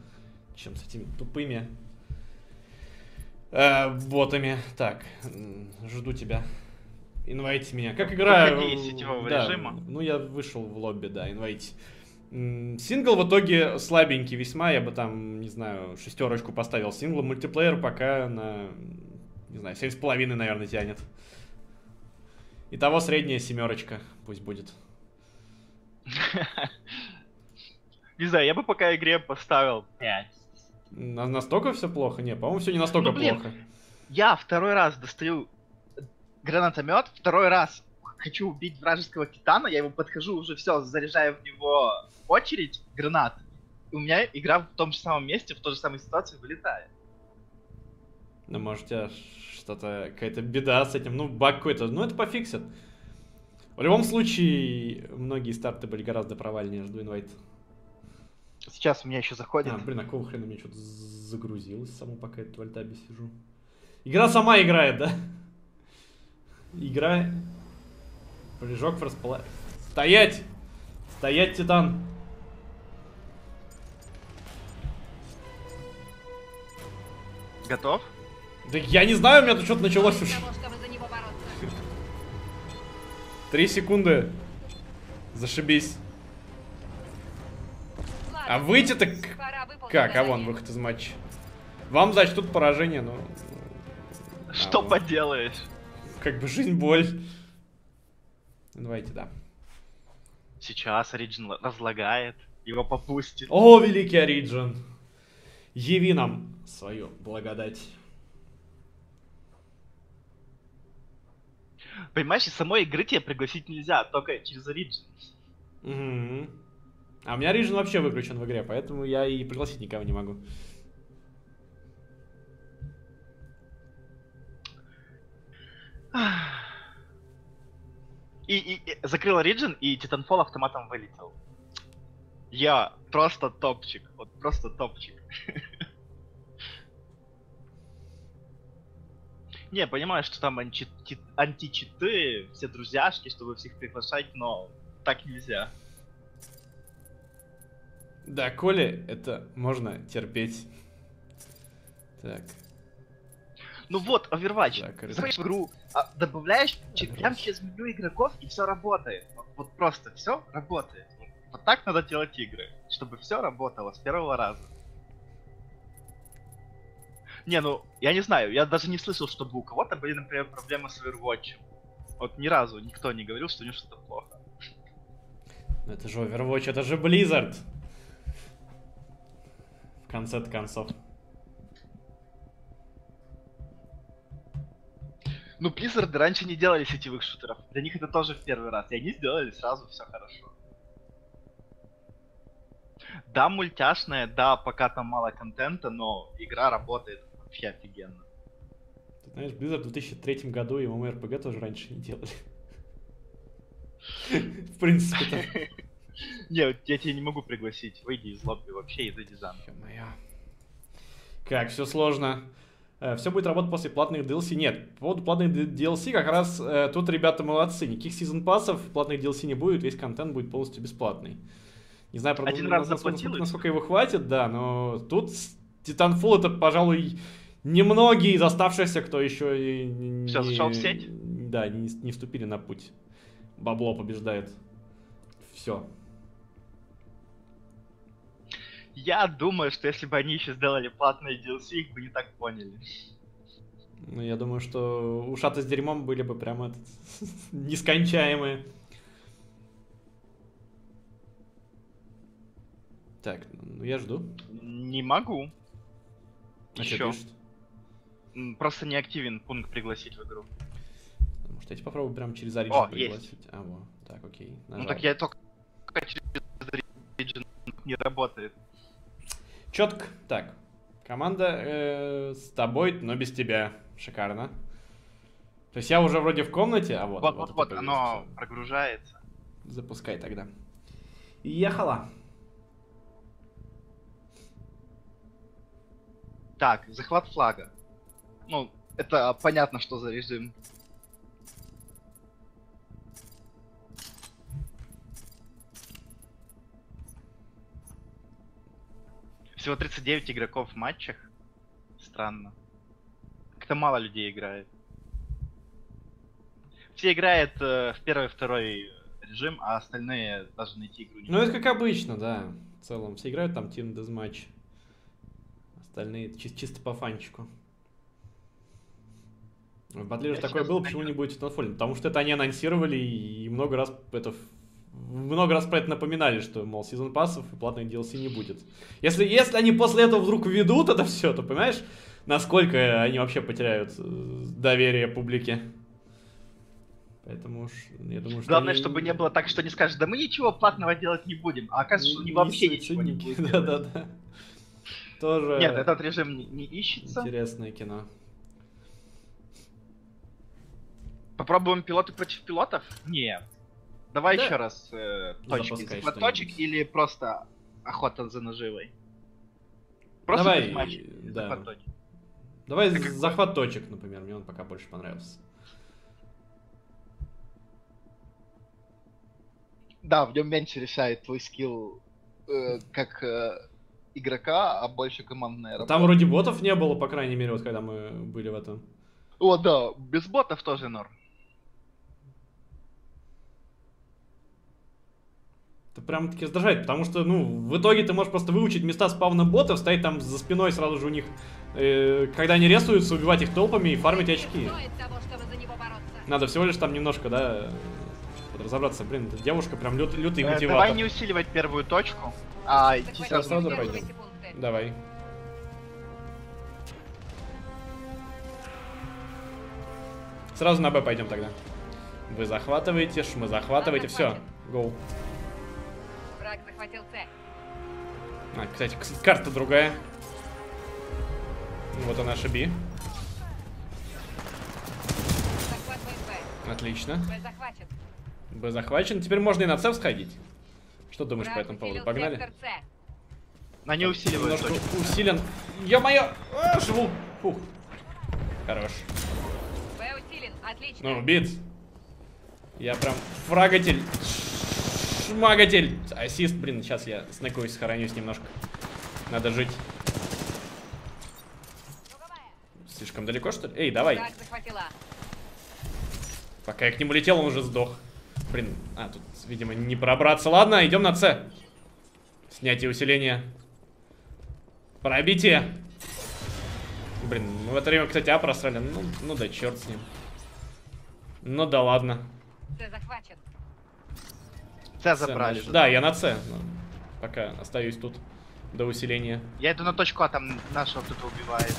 чем с этими тупыми э, ботами. Так, жду тебя. Инвайте меня. Как играю? Выходи из сетевого да, режима. Ну, я вышел в лобби, да, инвайте. Сингл в итоге слабенький весьма, я бы там, не знаю, шестерочку поставил сингл. Мультиплеер пока на, не знаю, семь с половиной, наверное, тянет. Итого средняя семерочка пусть будет. Не знаю, я бы пока игре поставил пять. Настолько все плохо? Не, по-моему, все не настолько плохо. Я второй раз достаю гранатомет, второй раз хочу убить вражеского титана, я ему подхожу, уже все, заряжаю в него очередь гранат. И у меня игра в том же самом месте, в той же самой ситуации вылетает. Ну, может, у тебя что-то, какая-то беда с этим, ну, баг какой-то, ну, это пофиксит. В любом случае, многие старты были гораздо провальнее, жду инвайт. Сейчас у меня еще заходит. А, блин, а какого хрена мне что-то загрузилось само, пока я в альтабе сижу. Игра сама играет, да? Игра... Прыжок в распола... Стоять! Стоять, Титан! Готов? Да я не знаю, у меня тут что-то началось уж. Три секунды. Зашибись. Ладно, а выйти-то... Как? А вон выход из матча. Вам, значит, тут поражение, но... Что а, вот. Поделаешь? Как бы жизнь боль. Давайте, да. Сейчас Origin разлагает. Его попустит. О, великий Origin. Яви нам свою благодать. Понимаешь, из самой игры тебя пригласить нельзя, только через Origin. Угу. А у меня Origin вообще выключен в игре, поэтому я и пригласить никого не могу. И, и, и закрыл Origin, и Titanfall автоматом вылетел. Я просто топчик, вот просто топчик. Не, понимаю, что там античиты, все друзьяшки, чтобы всех приглашать, но так нельзя. Да, Коля, это можно терпеть. Так. Ну вот, Overwatch, заходишь в игру, добавляешь, прям через меню игроков, и все работает. Вот просто все работает. Вот так надо делать игры, чтобы все работало с первого раза. Не, ну, я не знаю, я даже не слышал, чтобы у кого-то были, например, проблемы с Overwatch. Вот ни разу никто не говорил, что у него что-то плохо. Ну это же Overwatch, это же Blizzard. В конце-то концов. Ну, Blizzard раньше не делали сетевых шутеров. Для них это тоже в первый раз. И они сделали сразу все хорошо. Да, мультяшная, да, пока там мало контента, но игра работает вообще офигенно. Ты знаешь, Blizzard в две тысячи третьем году и MMORPG тоже раньше не делали. В принципе. Не, я тебя не могу пригласить. Выйди из лобби вообще и зайди заново. Как все сложно. Все будет работать после платных ди эл си. Нет, по поводу платных ди эл си как раз э, тут ребята молодцы. Никаких сезон-пассов, платных ди эл си не будет, весь контент будет полностью бесплатный. Не знаю, правда, Один раз насколько, насколько его хватит, да, но тут Titanfall это, пожалуй, немногие из оставшихся, кто еще и не, Сейчас ушел в сеть. Да, не, не вступили на путь. Бабло побеждает. Все. Я думаю, что если бы они еще сделали платные ди эл си, их бы не так поняли. Ну, я думаю, что ушаты с дерьмом были бы прямо нескончаемые. Так, ну я жду. Не могу. А еще. Просто не активен пункт пригласить в игру. Может, я тебе попробую прям через Origin пригласить? А, вот. Так, окей. Нажал. Ну так я только через Origin не работает. Четко. Так. Команда э, с тобой, но без тебя. Шикарно. То есть я уже вроде в комнате, а вот... Вот-вот-вот, вот, оно прогружается. Запускай тогда. Ехала. Так, захват флага. Ну, это понятно, что за режим. Всего тридцать девять игроков в матчах. Странно. Как-то мало людей играет. Все играют э, в первый и второй режим, а остальные даже найти игру не могут. Ну, это как обычно, да. В целом, все играют там Team Deathmatch. Остальные чис чисто по фанчику. В Батле же такое было, почему не будет в Titanfall? Потому что это они анонсировали и много раз это... Много раз про это напоминали, что, мол, сезон пассов и платных ди эл си не будет. Если, если они после этого вдруг введут это все, то понимаешь, насколько они вообще потеряют доверие публике. Поэтому уж, я думаю, что... Главное, они... чтобы не было так, что они скажут, да мы ничего платного делать не будем, а оказывается, что вообще ничего не будет. Да-да-да. Тоже... Нет, этот режим не, не ищется. Интересное кино. Попробуем пилоты против пилотов? Нет. Давай да. еще раз э, точки. Захват точек или просто охота за наживой? Просто Давай, матч, да. захват точек. Давай так захват как... точек, например. Мне он пока больше понравился. Да, в нем меньше решает твой скилл э, как э, игрока, а больше командная работа. Там вроде ботов не было, по крайней мере, вот когда мы были в этом. О, да, без ботов тоже норм. Это прям-таки раздражает, потому что, ну, в итоге ты можешь просто выучить места спавна ботов, стоять там за спиной сразу же у них, э, когда они рисуются, убивать их толпами и фармить очки. Того, надо всего лишь там немножко, да, разобраться. Блин, эта девушка прям лют, лютый э, мотиватор. Давай не усиливать первую точку, а идти сразу. сразу пойдем. Давай. Сразу на Б пойдем тогда. Вы захватываете, шмы захватываете, все, гоу. Захватил С. А, кстати, карта другая. Вот она, наша Би. Отлично. Б захвачен. Б захвачен. Теперь можно и на С сходить. Что думаешь Брак по этому поводу? Погнали. На не усиливают. Усилен. Ё-моё! А, живу! Фух. Хорош. Б усилен. Отлично. Ну, убит. Я прям фрагатель. Шмагатель! Ассист, блин, сейчас я сныкуюсь, схоронюсь немножко. Надо жить. Слишком далеко, что ли? Эй, давай. Пока я к нему летел, он уже сдох. Блин, а, тут, видимо, не пробраться. Ладно, идем на С. Снятие усиления. Пробитие. Блин, мы в это время, кстати, А просрали. Ну, ну да, черт с ним. Ну да ладно. С забрали. С, да, я на С. Пока остаюсь тут до усиления. Я иду на точку, а там нашего кто-то убивает.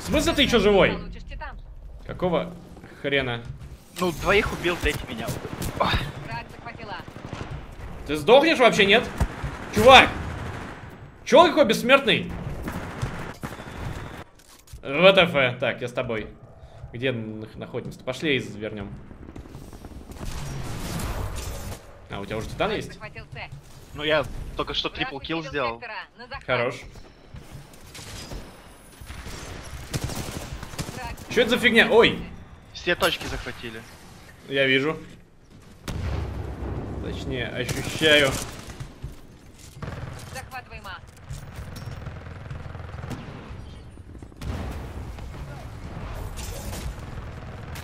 В смысле ты еще живой? Какого хрена? Ну, двоих убил, третий меня убил. Ты сдохнешь вообще, нет? Чувак! Чего какой бессмертный? ВТФ. Так, я с тобой. Где находимся? Пошли из вернем. А, у тебя уже титан есть? Ну, я только что трипл килл сделал. Хорош. Что это за фигня? Ой! Все точки захватили. Я вижу. Точнее, ощущаю.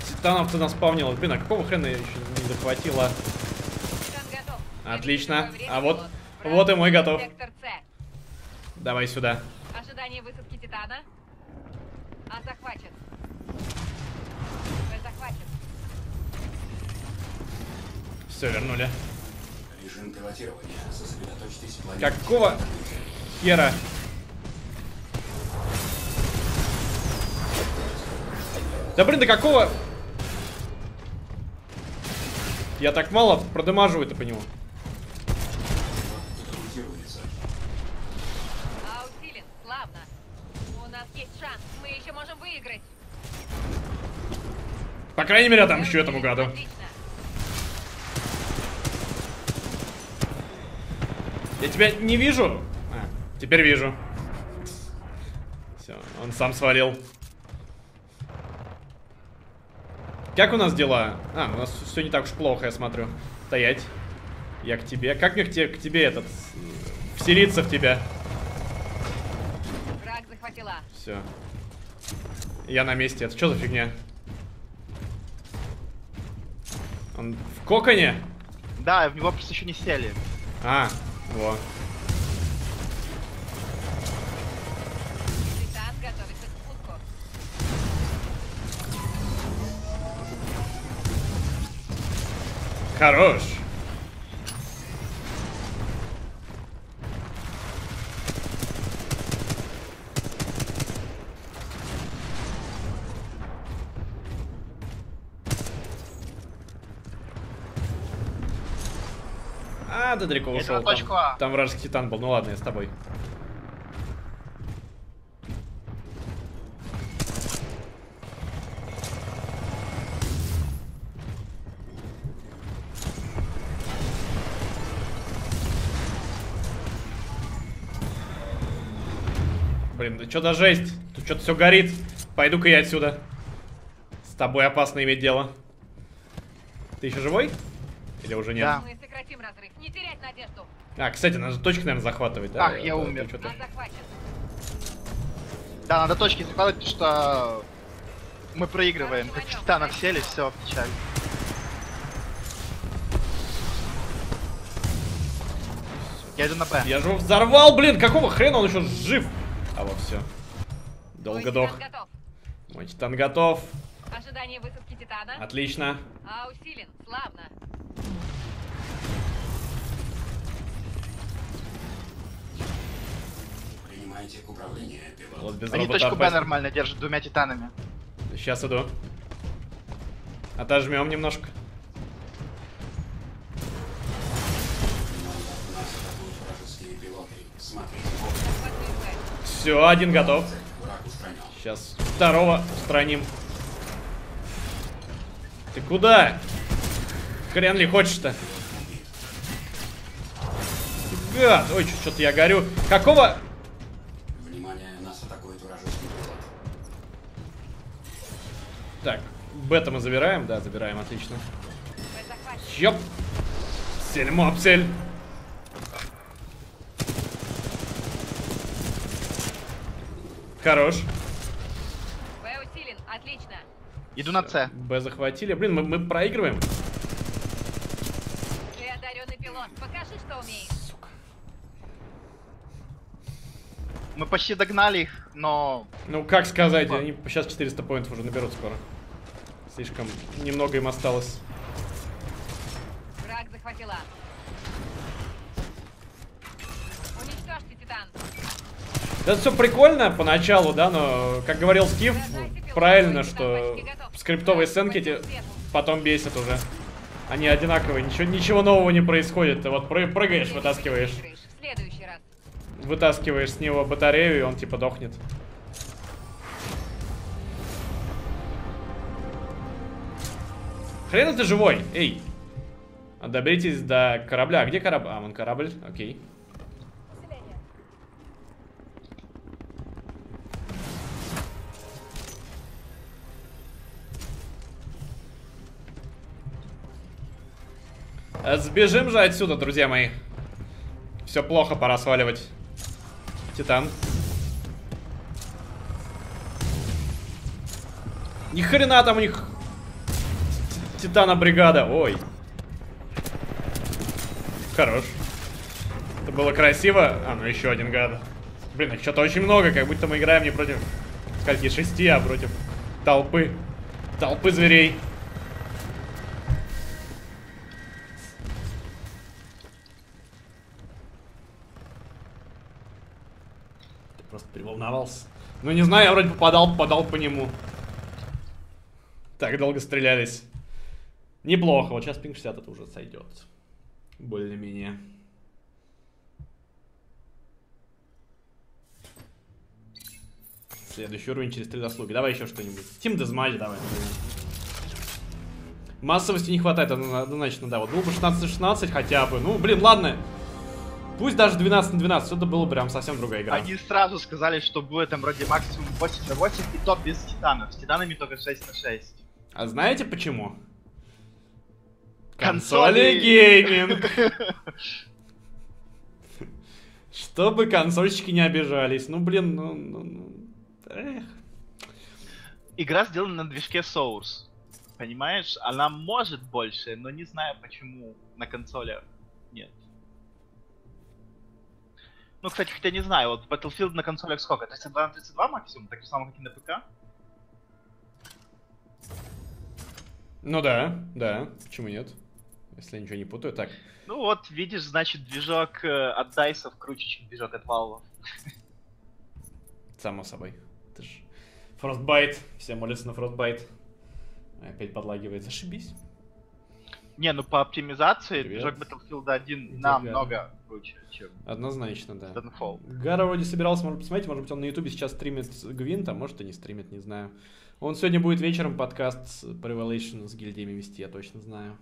Титанов-то наспавнило. Блин, а какого хрена я еще не захватила? Отлично. А вот, вот и мой готов. Давай сюда. Ожидание высадки титана. А захвачен. Все, вернули. Режим пилотирования. Сосредоточьтесь. Какого хера? Да блин, да какого... Я так мало продамажу это по нему. Есть шанс, мы еще можем выиграть. По крайней мере, я там еще этому гаду. Я тебя не вижу. А, теперь вижу. Все, он сам свалил. Как у нас дела? А, у нас все не так уж плохо, я смотрю. Стоять. Я к тебе. Как мне к тебе, к тебе этот... вселиться в тебя? Враг захватила. Все. Я на месте. Это что за фигня? Он в коконе? Да, в него просто еще не сели. А, во. Хорош. А, ты далеко ушел. Там, там вражеский титан был. Ну ладно, я с тобой. Блин, да что за жесть? Тут что-то все горит. Пойду-ка я отсюда. С тобой опасно иметь дело. Ты еще живой? Или уже нет? Да. Не терять надежду. А, кстати, надо точки, наверное, захватывать, да? Ах, я да, умер. Да, надо точки захватывать, потому что мы проигрываем. Как титанов сели, все, печаль. Я иду на П. Я же взорвал, блин, какого хрена он еще жив? А вот все. Долго Мой дох. Готов. Мой титан готов. Ожидание высадки титана. Отлично. А, усилен, славно. Вот без Они точку Б нормально держат двумя титанами. Сейчас иду. Отожмем немножко. Все, один готов. Сейчас второго устраним. Ты куда? Хрен ли хочешь-то? Гад! Ой, что-то я горю. Какого... Так, бета мы забираем, да, забираем, отлично. Ёп! Сель, мопсель! Хорош. Б усилен, отлично. Иду на С. Б захватили. Блин, мы, мы проигрываем. Ты одаренный пилот, покажи, что умеешь. Сука. Мы почти догнали их, но... Ну, как сказать, Опа. Они сейчас четыреста поинтов уже наберут скоро. Слишком немного им осталось. Враг захватила. Уничтожьте титан. Это все прикольно поначалу, да, но, как говорил Скиф, правильно, что скриптовые сценки эти потом бесят уже. Они одинаковые, ничего, ничего нового не происходит. Ты вот прыгаешь, вытаскиваешь. Вытаскиваешь с него батарею, и он типа дохнет. Хрена ты живой, эй. Доберитесь до корабля. Где корабль? А, вон корабль, окей. Сбежим же отсюда, друзья мои. Все плохо, пора сваливать. Титан. Ни хрена там у них титана бригада. Ой. Хорош. Это было красиво. А, ну еще один гад. Блин, их что-то очень много, как будто мы играем не против скольки, шести, а против толпы. Толпы зверей. Просто переволновался. Ну не знаю, я вроде попадал, попадал по нему. Так долго стрелялись. Неплохо, вот сейчас пинг шестьдесят это уже сойдет. Более-менее. Следующий уровень через три заслуги. Давай еще что-нибудь. Team Deathmatch, давай. Массовости не хватает, однозначно, да. Вот было бы шестнадцать на шестнадцать хотя бы. Ну, блин, ладно. Пусть даже двенадцать на двенадцать, это было прям совсем другая игра. Они сразу сказали, что будет там вроде максимум восемь на восемь, и то без титанов. С титанами только шесть на шесть. А знаете почему? Консоли гейминг. Чтобы консольщики не обижались. Ну, блин, ну... ну эх. Игра сделана на движке Source. Понимаешь? Она может больше, но не знаю, почему на консолях нет. Ну, кстати, хотя не знаю, вот Battlefield на консолях сколько? тридцать два на тридцать два максимум? Так же самое, как и на ПК? Ну да, да, почему нет? Если я ничего не путаю, так. Ну вот, видишь, значит, движок от Дайсов круче, чем движок от Valve. Само собой. Это ж Frostbite, все молятся на Frostbite. Опять подлагивает, зашибись. Не, ну по оптимизации Привет. движок Battlefield один намного круче, чем... Однозначно, да. Titanfall. Гара вроде собирался, может, посмотреть, может быть, он на ютубе сейчас стримит Гвинт, а может и не стримит, не знаю. Он сегодня будет вечером подкаст с Revelation с гильдиями вести, я точно знаю.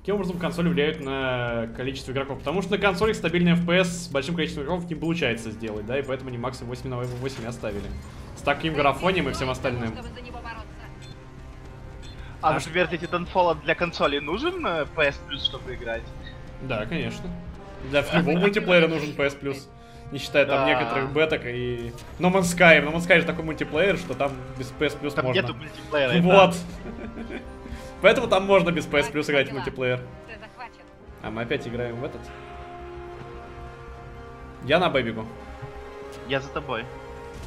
Каким образом консоли влияют на количество игроков? Потому что на консолях стабильный эф пи эс с большим количеством игроков не получается сделать, да, и поэтому они максимум восемь на восемь оставили. С таким графонием и всем остальным. А, например, для Titanfall для консолей нужен пи эс плюс, чтобы играть? Да, конечно. Для любого мультиплеера нужен пи эс плюс. Не считая там некоторых беток и... Но Монскай, но Монскай же такой мультиплеер, что там без пи эс плюс можно. Нету мультиплеера. Вот. Поэтому там можно без пи эс плюс играть в мультиплеер. А мы опять играем в этот. Я на Б бегу. Я за тобой.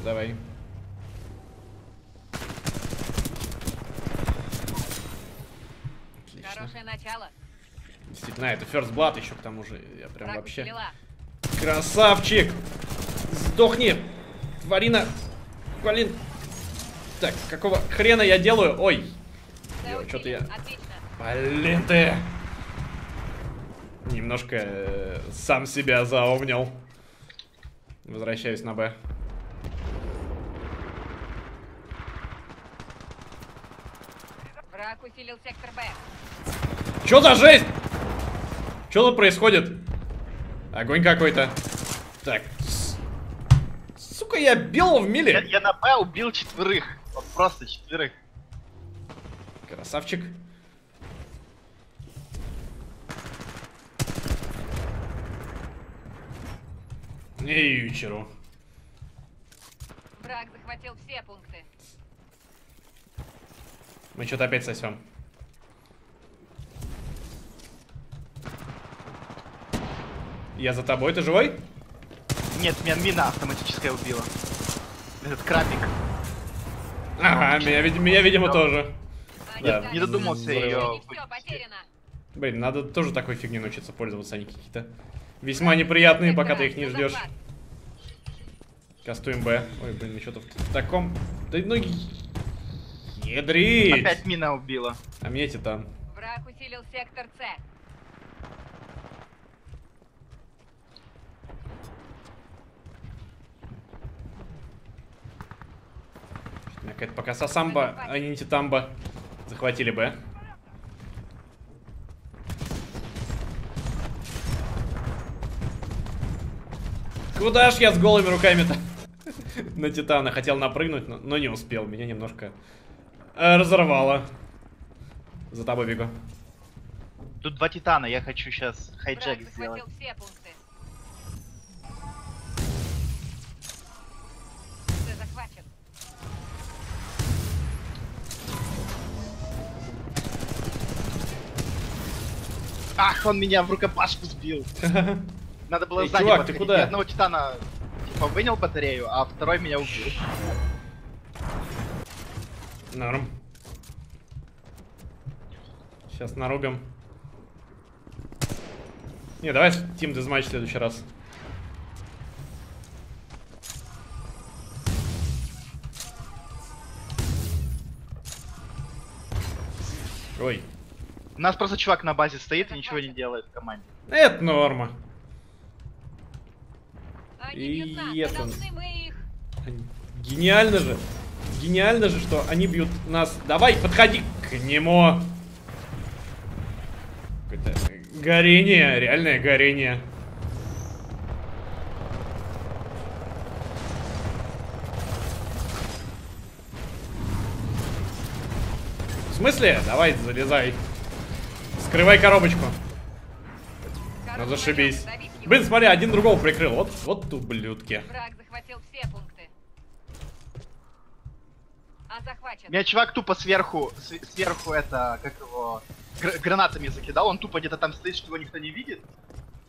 Давай. Отлично. Хорошее начало. Действительно, это First Blood еще к тому же. Я прям так вообще... Взяла. Красавчик! Сдохни! Тварина! Блин! Так, какого хрена я делаю? Ой! Что-то я... Блин ты! Немножко э, сам себя заомнил. Возвращаюсь на Б. Враг усилил сектор Б. Чё за жесть? Чё тут происходит? Огонь какой-то. Так. Сука, я бил в миле. Я, я на Б убил четверых. Вот просто четверых. Красавчик. И вечеру. Враг захватил все пункты. Мы что-то опять сосем. Я за тобой, ты живой? Нет, меня мина автоматическая убила. Этот крабик. Ага, меня, меня видимо, Но... тоже. Да, не додумался ее. Блин, надо тоже такой фигни научиться пользоваться, они какие-то весьма неприятные, пока ты их не ждешь. Кастуем Б. Ой, блин, мы что-то в таком... Да ну... Ядри! Опять мина убила. А мне титан. Враг усилил сектор С. Какая-то пока сосамба, а не титамба. Захватили Б. Куда ж я с голыми руками-то? На титана хотел напрыгнуть, но, но не успел. Меня немножко э, разорвало. За тобой бегу. Тут два титана, я хочу сейчас хайджек сделать. Ах, он меня в рукопашку сбил. Надо было сзади подходить. Ты куда? Я одного титана типа вынял батарею, а второй меня убил. Норм. Сейчас нарубим. Не, давай Team Deathmatch в следующий раз. Ой. У нас просто чувак на базе стоит и ничего не делает в команде. Это норма. И Естон. Гениально же. Гениально же, что они бьют нас. Давай, подходи к нему. Горение, реальное горение. В смысле? Давай, залезай. Скрывай коробочку. Ну зашибись. Блин, смотри, один другого прикрыл. Вот, вот ублюдки. Враг захватил все пункты. А захвачен. Меня чувак тупо сверху, сверху это, как его, гранатами закидал. Он тупо где-то там стоит, что его никто не видит.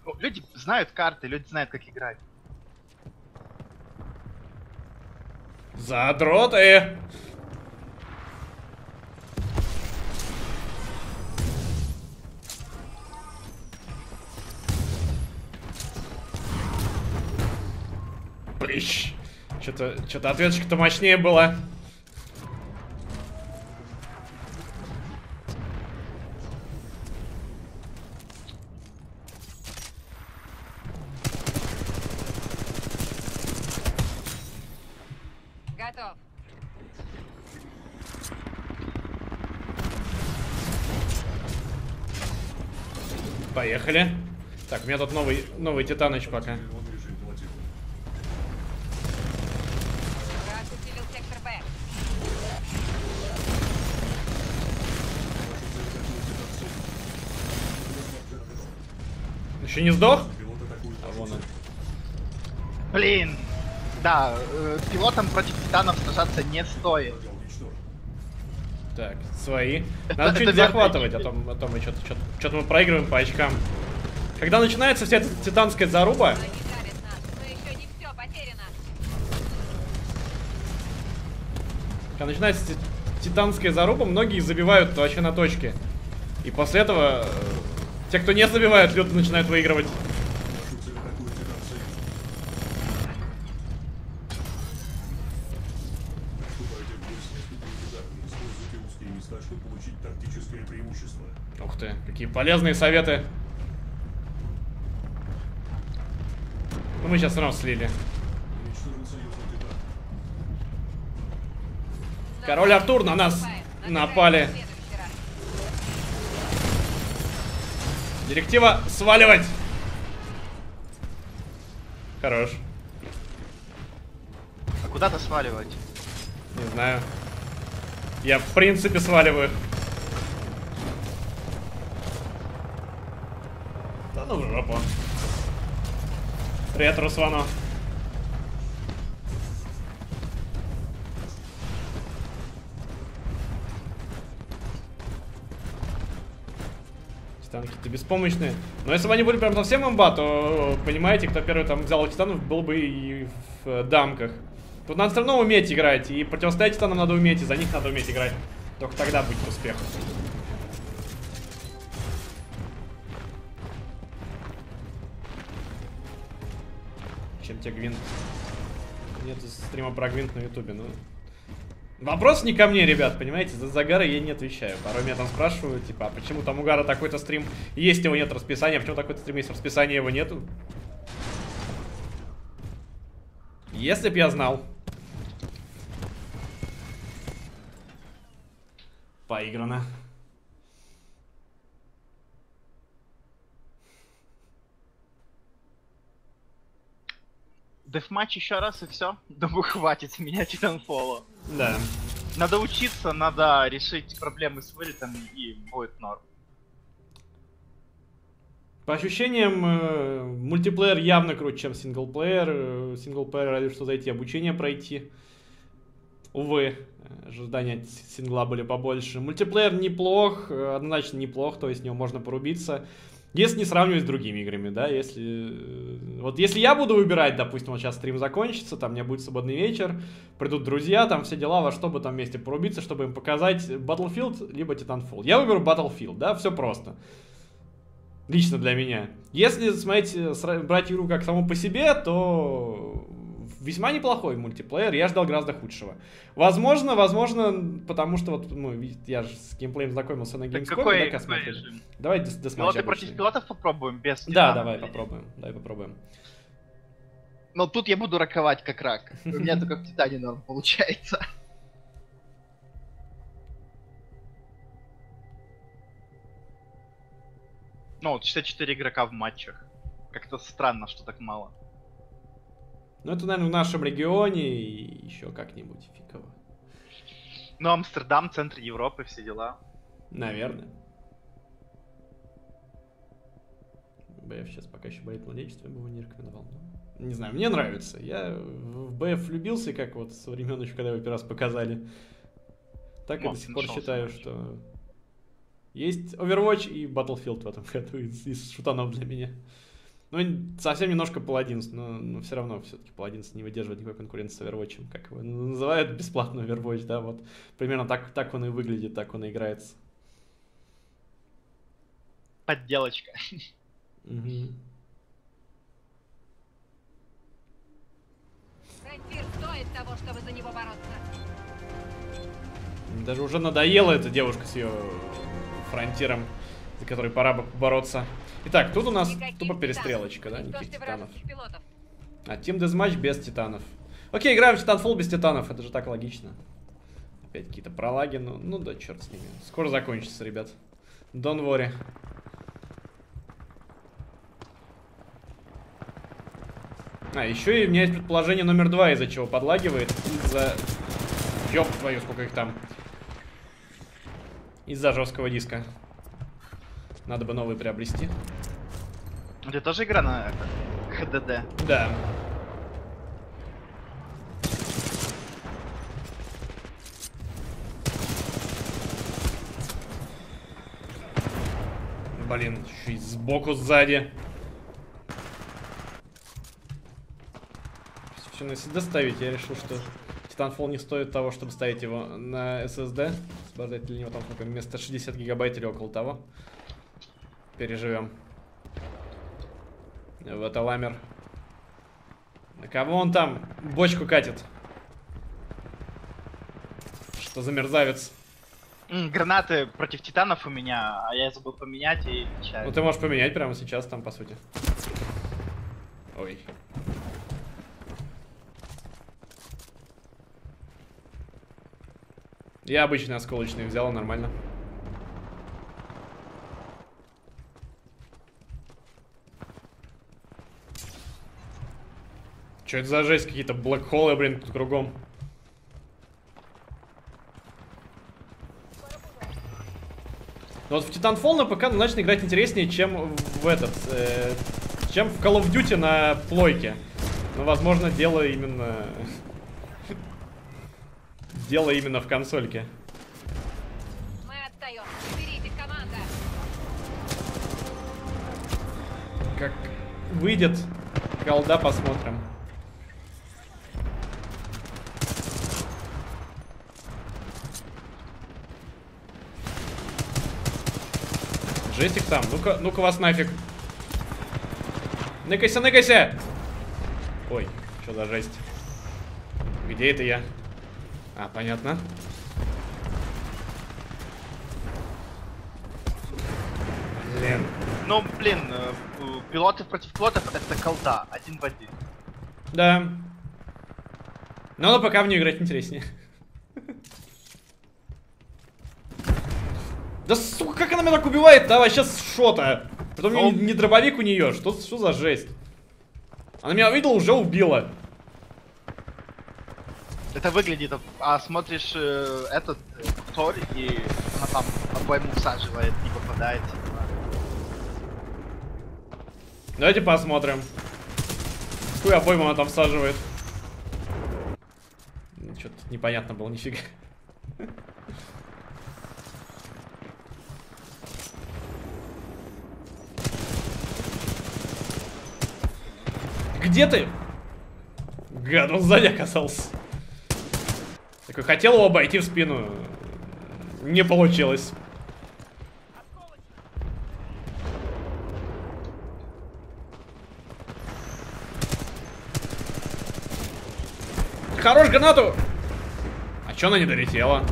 Ну, люди знают карты, люди знают, как играть. Задроты! Блищ! Что-то, что-то ответочка-то мощнее была. Поехали. Так, у меня тут новый, новый Титаныч пока. Еще не сдох? А, вон он. Блин. Да, э, пилотом против Титанов сражаться не стоит. Так, свои. Надо чуть захватывать, а то мы что-то мы проигрываем по очкам. Когда начинается вся эта титанская заруба... Когда начинается титанская заруба, многие забивают вообще на точке. И после этого те, кто не забивают, люди начинают выигрывать. Полезные советы. Ну мы сейчас сразу слили. Король Артур на нас напали. Директива сваливать. Хорош. А куда-то сваливать? Не знаю. Я в принципе сваливаю. Ну, жопа. Привет, Руслану. Титаны какие-то беспомощные. Но если бы они были прям совсем имба, то, понимаете, кто первый там взял титанов, был бы и в дамках. Тут надо все равно уметь играть. И противостоять титанам надо уметь, и за них надо уметь играть. Только тогда будет успех. Чем тебе Гвинт? Нет стрима про Гвинт на ютубе, ну... Вопрос не ко мне, ребят, понимаете? За, за Гара я не отвечаю. Порой меня там спрашивают, типа, а почему там у Гара такой-то стрим есть, его нет расписания, а почему такой-то стрим есть, расписания его нету? Если б я знал. Поиграно. Дефматч еще раз и все. Думаю, хватит с меня Titanfall. Да. Надо учиться, надо решить проблемы с вылетом, и будет норм. По ощущениям, мультиплеер явно круче, чем синглплеер. Синглплеер разве что зайти обучение пройти. Увы, ожидания от сингла были побольше. Мультиплеер неплох, однозначно неплох, то есть с него можно порубиться. Если не сравнивать с другими играми, да, если... Вот если я буду выбирать, допустим, вот сейчас стрим закончится, там у меня будет свободный вечер, придут друзья, там все дела, во что бы там вместе порубиться, чтобы им показать Battlefield, либо Titanfall. Я выберу Battlefield, да, все просто. Лично для меня. Если, смотрите, брать игру как саму по себе, то... Весьма неплохой мультиплеер, я ждал гораздо худшего. Возможно, возможно, потому что вот, ну, я же с геймплеем знакомился на Gamescom. Какой, да, какой режим? Давай досмотрим. Пилоты против пилотов попробуем без... Да, давай попробуем, давай попробуем. Но тут я буду раковать как рак. У меня только в Титане норм получается. Ну, вот шестьдесят четыре игрока в матчах. Как-то странно, что так мало. Ну, это, наверное, в нашем регионе и еще как-нибудь фигово. Ну, Амстердам, центр Европы, все дела. Наверное. БФ сейчас пока еще болит младенчество, я бы его не рекомендовал. Не знаю, мне нравится. Я в БФ влюбился, как вот со времен еще, когда его первый раз показали. Так я до сих пор считаю, что... Есть Overwatch и Battlefield в этом году из, из шутанов для меня. Ну, совсем немножко Paladins, но, но все равно все-таки Paladins не выдерживает никакой конкуренции с Overwatch, как его называют бесплатно Overwatch, да, вот. Примерно так, так он и выглядит, так он и играется. Подделочка. Угу. Фронтир стоит того, чтобы за него бороться. Даже уже надоела эта девушка с ее... фронтиром, за который пора бы бороться. Итак, тут у нас никаких тупо перестрелочка, титанов. Да, никаких титанов. А, Team Deathmatch без титанов. Окей, играем в Titanfall без титанов, это же так логично. Опять какие-то пролаги, ну, ну да черт с ними. Скоро закончится, ребят. Don't worry. А, еще и у меня есть предположение номер два, из-за чего подлагивает. Из-за... Ёб твою, сколько их там. Из-за жесткого диска. Надо бы новый приобрести. Это тоже игра на эйч ди ди. Да. Блин, еще и сбоку, сзади. Все на эс эс ди ставить, я решил, что... Titanfall не стоит того, чтобы ставить его на эс эс ди. Сбордать для него там сколько? Вместо шестидесяти гигабайт или около того. Переживем. Вот аламер. На кого он там бочку катит? Что за мерзавец? Гранаты против титанов у меня, а я забыл поменять и... Ну ты можешь поменять прямо сейчас там, по сути. Ой. Я обычно осколочный взял, нормально. Чё это за жесть? Какие-то блэкхолы, блин, тут кругом. Но вот в Titanfall на ПК начали играть интереснее, чем в этот... Э, чем в Call of Duty на плойке. Но, возможно, дело именно... Дело именно в консольке. Мы отстаем. Берите, команда. Как выйдет голда, посмотрим. Жестик там. Ну-ка, ну-ка вас нафиг. Ныкайся, ныкайся! Ой, что за жесть? Где это я? А, понятно. Блин. Ну, блин, пилоты против пилотов это колда, один в один. Да. Но, но пока в нее играть интереснее. Да сука, как она меня так убивает, да, сейчас шота. Потом мне не дробовик у нее, что, что за жесть? Она меня увидела, уже убила. Это выглядит, а смотришь э, этот э, повтор, и она там обойму усаживает, не попадает. Давайте посмотрим. Какую обойму она там всаживает? Что-то непонятно было, нифига. Где ты? Гад, он сзади оказался. Такой хотел его обойти в спину. Не получилось. Хорош гранату! А чё она не долетела?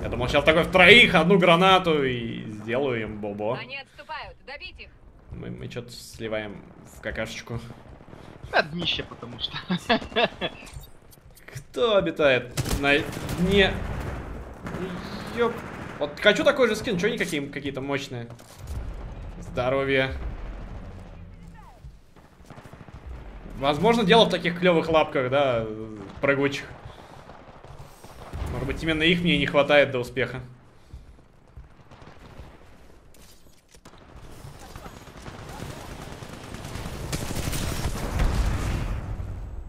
Я думал, сейчас такой в троих одну гранату и сделаю им бобо. Они отступают, добить их. Мы, мы что-то сливаем в какашечку. А днище, потому что. Кто обитает на дне? Ёп. Вот хочу такой же скин, что они какие-то мощные. Здоровье. Возможно, дело в таких клевых лапках, да, прыгучих. Может быть, именно их мне не хватает до успеха.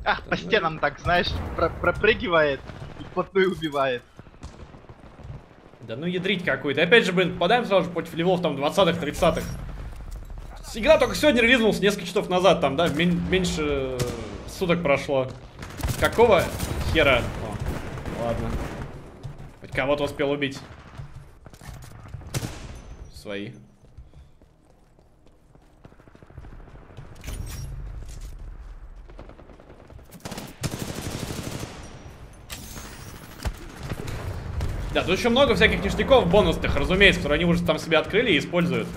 Ах, по стенам так, знаешь, про пропрыгивает и вплотную убивает. Да ну ядрить какую-то. Опять же, блин, попадаем сразу же против левов там двадцатых-тридцатых. Игра только сегодня релизнулась, несколько часов назад там, да, меньше суток прошло. Какого хера? О, ладно. Хоть кого-то успел убить. Свои. Да, тут еще много всяких ништяков бонусных, разумеется, которые они уже там себе открыли и используют.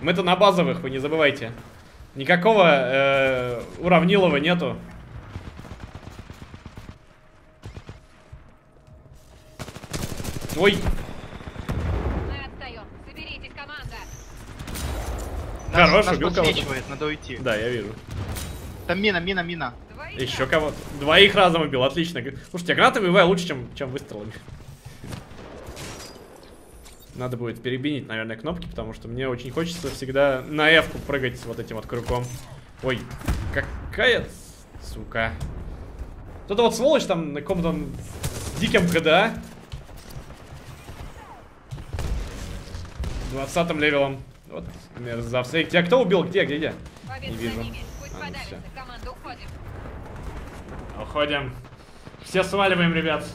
Мы-то на базовых, вы не забывайте. Никакого э-э, уравнилова нету. Ой! Мы отстаем. Соберитесь, команда. Хорош, убил кого-то. Надо уйти. Да, я вижу. Там мина, мина, мина. Двоих еще кого-то. Двоих разом убил, отлично. Слушайте, гранаты выбиваю лучше, чем, чем выстрелами. Надо будет перебинить, наверное, кнопки, потому что мне очень хочется всегда на F-ку прыгать с вот этим вот крюком. Ой, какая сука. Кто-то вот сволочь там на каком-то диком ГДА. двадцатым левелом. Вот, мерзавцы. Эй, тебя кто убил? Где, где, где? Не вижу. А, ну, уходим. уходим. Все сваливаем, ребят.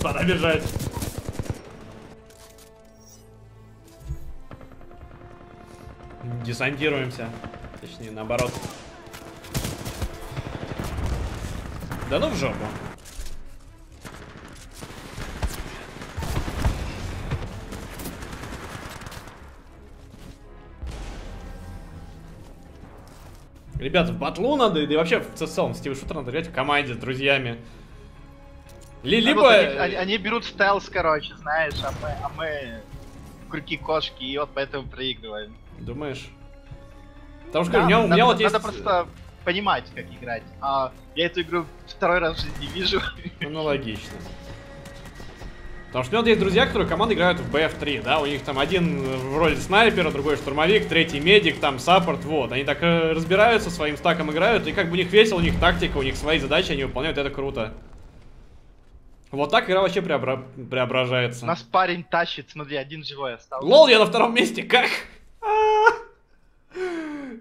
Пора бежать. Десантируемся. Точнее, наоборот. Да ну в жопу. Ребят, в батлу надо, да и вообще в целом, в стив-шутер надо играть в команде с друзьями. Либо... А вот они, они берут стелс, короче, знаешь, а мы, а мы крюки кошки, и вот поэтому проигрываем. Думаешь? Потому что да, у меня, надо, у меня надо, вот есть... Надо просто понимать, как играть. А я эту игру второй раз в жизни вижу. Ну, логично. Потому что у меня вот есть друзья, которые команды играют в би эф три, да? У них там один в роли снайпера, другой штурмовик, третий медик, там саппорт, вот. Они так разбираются, своим стаком играют, и как бы у них весело, у них тактика, у них свои задачи, они выполняют, это круто. Вот так игра вообще преобра... преображается. Нас парень тащит, смотри, один живой остался. Лол, я на втором месте, как?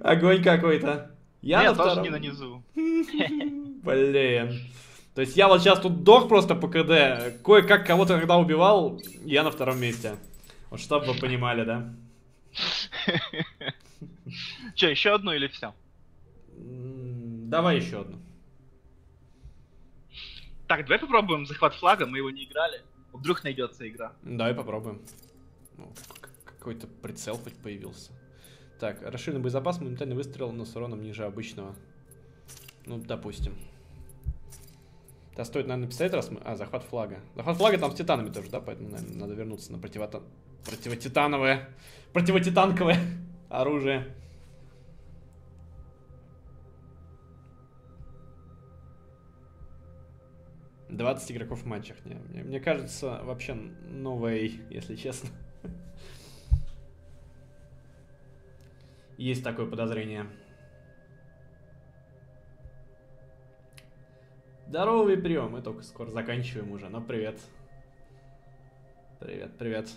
Огонь какой-то. Я Нет, на тоже втором... не нанизу. Блин. То есть я вот сейчас тут дох просто по КД. Кое-как кого-то когда убивал, я на втором месте. Вот чтоб вы понимали, да? Че, еще одну или все? Давай еще одну. Так, давай попробуем захват флага, мы его не играли. Вдруг найдется игра. Давай попробуем. Какой-то прицел хоть появился. Так, расширенный боезапас, моментальный выстрел, но с уроном ниже обычного. Ну, допустим. Да, стоит, наверное, написать раз мы... А, захват флага. Захват флага там с титанами тоже, да? Поэтому, наверное, надо вернуться на противотан... противотитановое... противотитанковое оружие. двадцать игроков в матчах. Не, мне, мне кажется, вообще новый, если честно. Есть такое подозрение. Здоровый прием. Мы только скоро заканчиваем уже. Но привет. Привет, привет.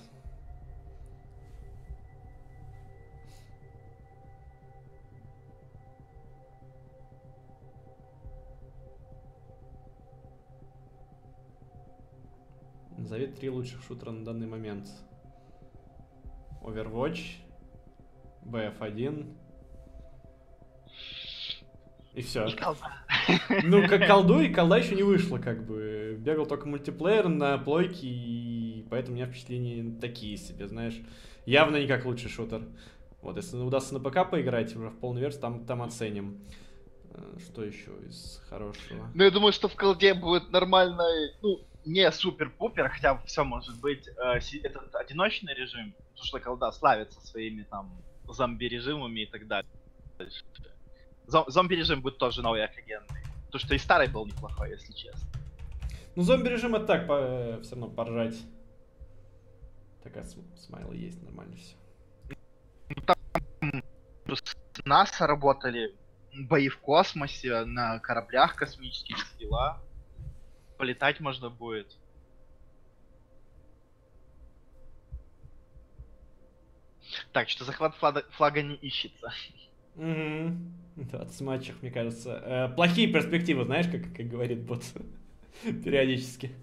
Назови три лучших шутера на данный момент. Overwatch. би эф один. И все. И ну, как колду, и колда еще не вышло, как бы. Бегал только мультиплеер на плойке, и поэтому у меня впечатления такие себе, знаешь. Явно не как лучший шутер. Вот, если удастся на ПК поиграть, уже в полную версию, там, там оценим. Что еще из хорошего? Ну, я думаю, что в колде будет нормальный, ну, не супер-пупер, хотя все может быть, э, этот одиночный режим, потому что колда славится своими там зомби-режимами и так далее. Зомби-режим будет тоже новый, офигенный. Потому что и старый был неплохой, если честно. Ну, зомби-режим это так, по, все равно поржать. Такая смайл есть, нормально все. Ну, там НАСА работали, бои в космосе, на кораблях космических, дела. Полетать можно будет. Так, что захват флага, флага не ищется. Угу. Да, от матчах, мне кажется. Э, плохие перспективы, знаешь, как, как говорит бот. Периодически.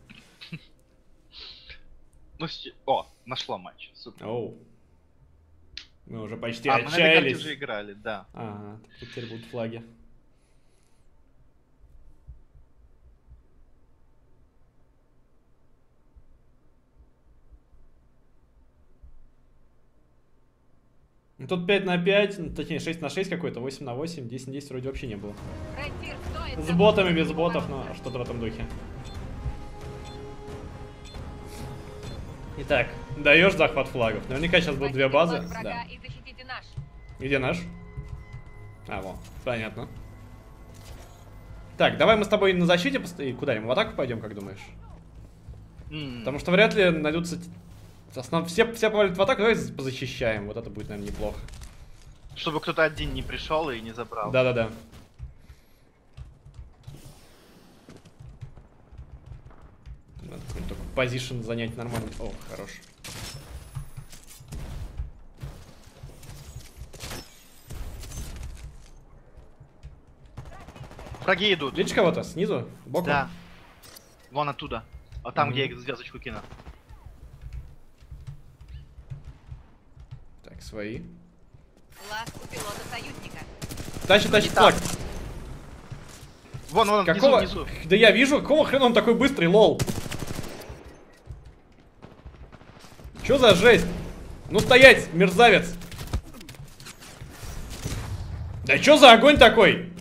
Ну, о, нашла матч. Супер. Оу. Мы уже почти а, отчаялись. А, мы на этой карте уже играли, да. Ага, тут теперь будут флаги. Тут пять на пять, точнее шесть на шесть какой-то, восемь на восемь, десять на десять вроде вообще не было. С ботами, без ботов, но что-то в этом духе. Итак, даешь захват флагов. Наверняка сейчас будут две базы. Да. Где наш? А, вот, понятно. Так, давай мы с тобой на защите постоим. Куда, им в атаку пойдем, как думаешь? Mm. Потому что вряд ли найдутся... Основ... Все, все повалят в атаку, давай позащищаем. Вот это будет, наверное, неплохо. Чтобы кто-то один не пришел и не забрал. Да-да-да. Надо только позишн занять нормально. О, хорош. Враги идут. Видишь кого-то? Снизу? Боком? Да. Вон оттуда. А там, mm-hmm. где я звездочку кину. Так, свои. Тащит, тащит флаг. Вон, вон, какого... внизу, внизу. Да я вижу, какого хрена он такой быстрый, лол. Чё за жесть? Ну стоять, мерзавец. Да чё за огонь такой?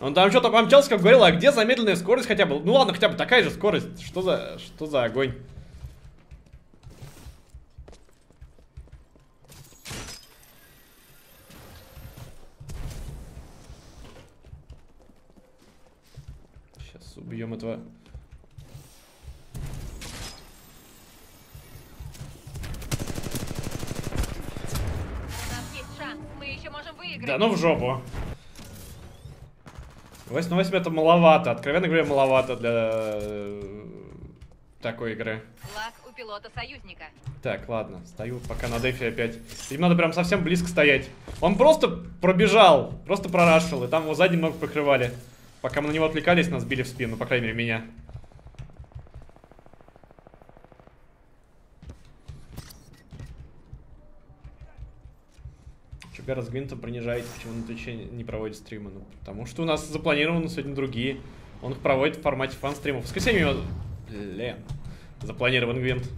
Он там что-то помчался, как говорил, а где замедленная скорость хотя бы? Ну ладно, хотя бы такая же скорость. Что за, что за огонь? Сейчас убьем этого. У нас есть шанс, мы еще можем выиграть. Да ну в жопу. восемь на восемь это маловато, откровенно говоря, маловато для такой игры. Флаг у пилота союзника. Так, ладно, стою пока на дефе опять. Им надо прям совсем близко стоять. Он просто пробежал, просто прорашил, и там его сзади немного покрывали. Пока мы на него отвлекались, нас били в спину, по крайней мере, меня. Гара с Гвинтом принижаете, почему на Twitch не проводит стримы? Ну, потому что у нас запланированы сегодня другие. Он их проводит в формате фан-стримов. В воскресенье у него... Блин. Запланирован Гвинт.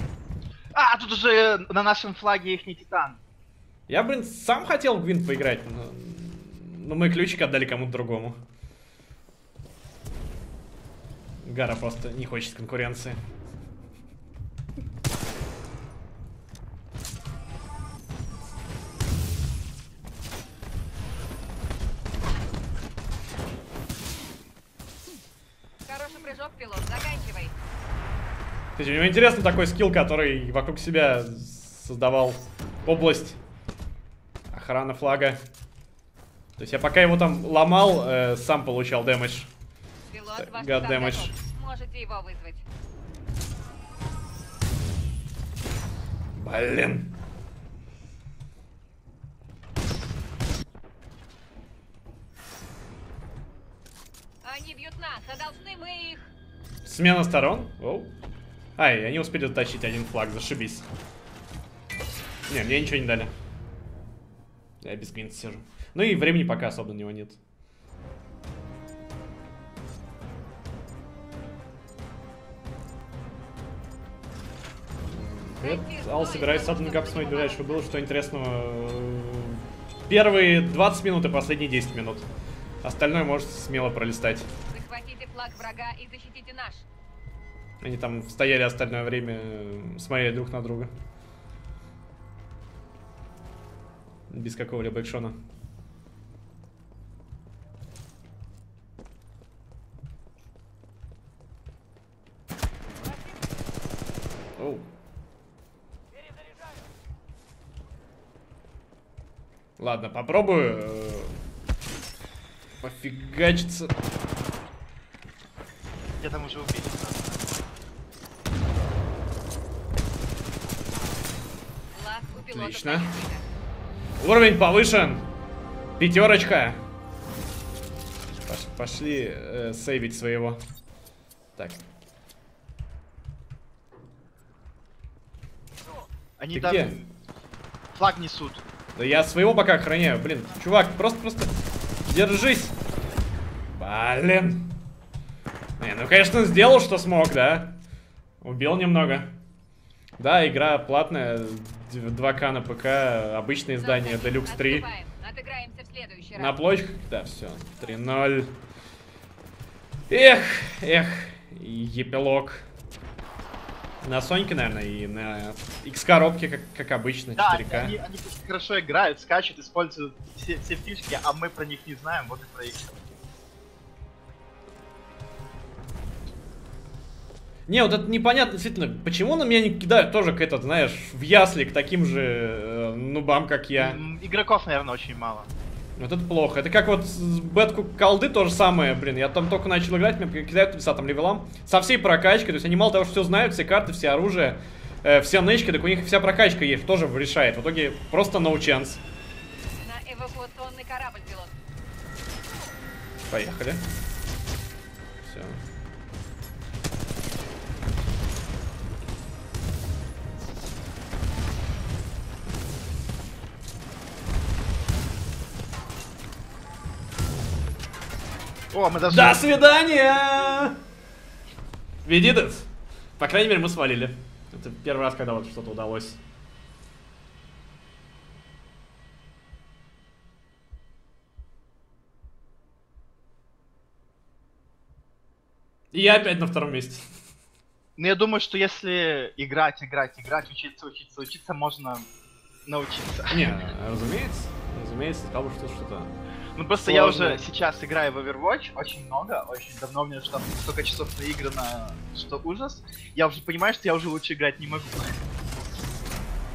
А, тут уже на нашем флаге их не Титан. Я, блин, сам хотел в Гвинт поиграть, но... но мы ключик отдали кому-то другому. Гара просто не хочет конкуренции. Кстати, мне интересно такой скилл, который вокруг себя создавал область охраны флага. То есть я пока его там ломал, э, сам получал дэмэдж. Гад дэмэдж. Можете его вызвать. Блин. Они бьют нас, а должны мы их... Смена сторон? Оу. Ай, они успели затащить один флаг, зашибись. Не, мне ничего не дали. Я без гвинта сижу. Ну и времени пока особо на него нет. Алла собирается саджинг обсмотреть ближайшего. Было что интересного. Первые двадцать минут и последние десять минут. Остальное может смело пролистать. Захватите флаг врага и защитите наш. Они там стояли остальное время, смотрели друг на друга. Без какого-либо экшона. Оу. Ладно, попробую э-э, пофигачиться. Я там уже убил. Отлично. Уровень повышен. Пятерочка. Пошли, пошли э, сейвить своего. Так. Они там флаг несут. Да я своего пока охраняю, блин. Чувак, просто-просто держись. Блин. Не, ну, конечно, сделал, что смог, да. Убил немного. Да, игра платная. два ка на ПК, обычное издание, Deluxe три. На плойках, да, все, три ноль. Эх, эх, епилок. На Соньке, наверное, и на X-коробке, как, как обычно, да, четыре ка. Они, они хорошо играют, скачут, используют все, все фишки, а мы про них не знаем, вот и про их. Не, вот это непонятно, действительно, почему на меня не кидают тоже к этот, знаешь, в ясли к таким же э, нубам, как я. Игроков, наверное, очень мало. Вот это плохо. Это как вот с бетку колды то же самое, блин. Я там только начал играть, меня кидают десятым левелам. Со всей прокачкой, то есть они мало того, что все знают, все карты, все оружие, э, все нычки, так у них вся прокачка есть, тоже решает. В итоге просто no chance. На эвакуационный корабль, пилот. Поехали. Все. О, мы даже... До свидания! Видитес? По крайней мере, мы свалили. Это первый раз, когда вот что-то удалось. И я опять на втором месте. Ну, я думаю, что если играть, играть, играть, учиться, учиться, учиться, можно научиться. Не, разумеется. Разумеется, того, что что-то... Ну просто сложно. Я уже сейчас играю в Overwatch, очень много, очень давно, у меня там столько часов наиграно, что ужас. Я уже понимаю, что я уже лучше играть не могу.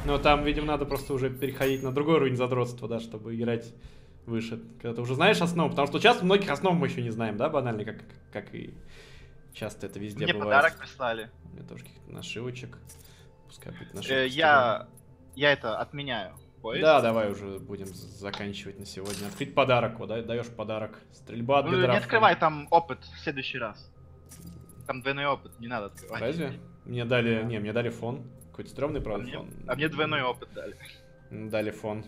Ну там, видимо, надо просто уже переходить на другой уровень задротства, да, чтобы играть выше. Когда ты уже знаешь основу, потому что часто многих основ мы еще не знаем, да, банально, как, как и часто это везде Мне бывает. Мне подарок прислали. У меня тоже каких-то нашивочек. Пускай будет нашивочек. Э, я... я это отменяю. Поезд. Да, давай уже будем заканчивать на сегодня. Открыть подарок, вот, да? Даешь подарок. Стрельба от бедра. Ну, не открывай там опыт в следующий раз. Там двойной опыт, не надо открывать. Разве? Мне дали, да. не, мне дали фон. Какой-то стрёмный, правда, а мне, фон. А мне двойной опыт дали. Дали фон.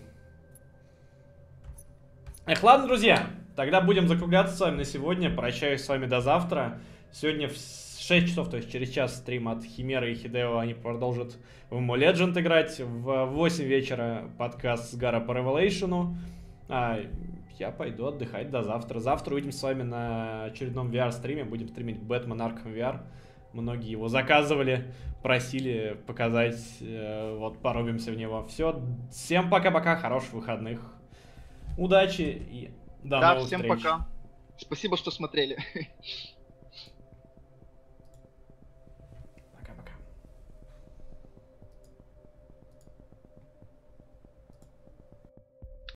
Эх, ладно, друзья. Тогда будем закругляться с вами на сегодня. Прощаюсь с вами до завтра. Сегодня в шесть часов, то есть через час стрим от Химеры и Хидео, они продолжат в Mo Legend играть. В восемь вечера подкаст с Гара по Ревелейшену. А я пойду отдыхать до завтра. Завтра увидимся с вами на очередном ви ар-стриме. Будем стримить Batman Arkham ви ар. Многие его заказывали, просили показать. Вот, порубимся в него. Все. Всем пока-пока. Хороших выходных. Удачи и до да, новых встреч. Да, всем пока. Спасибо, что смотрели.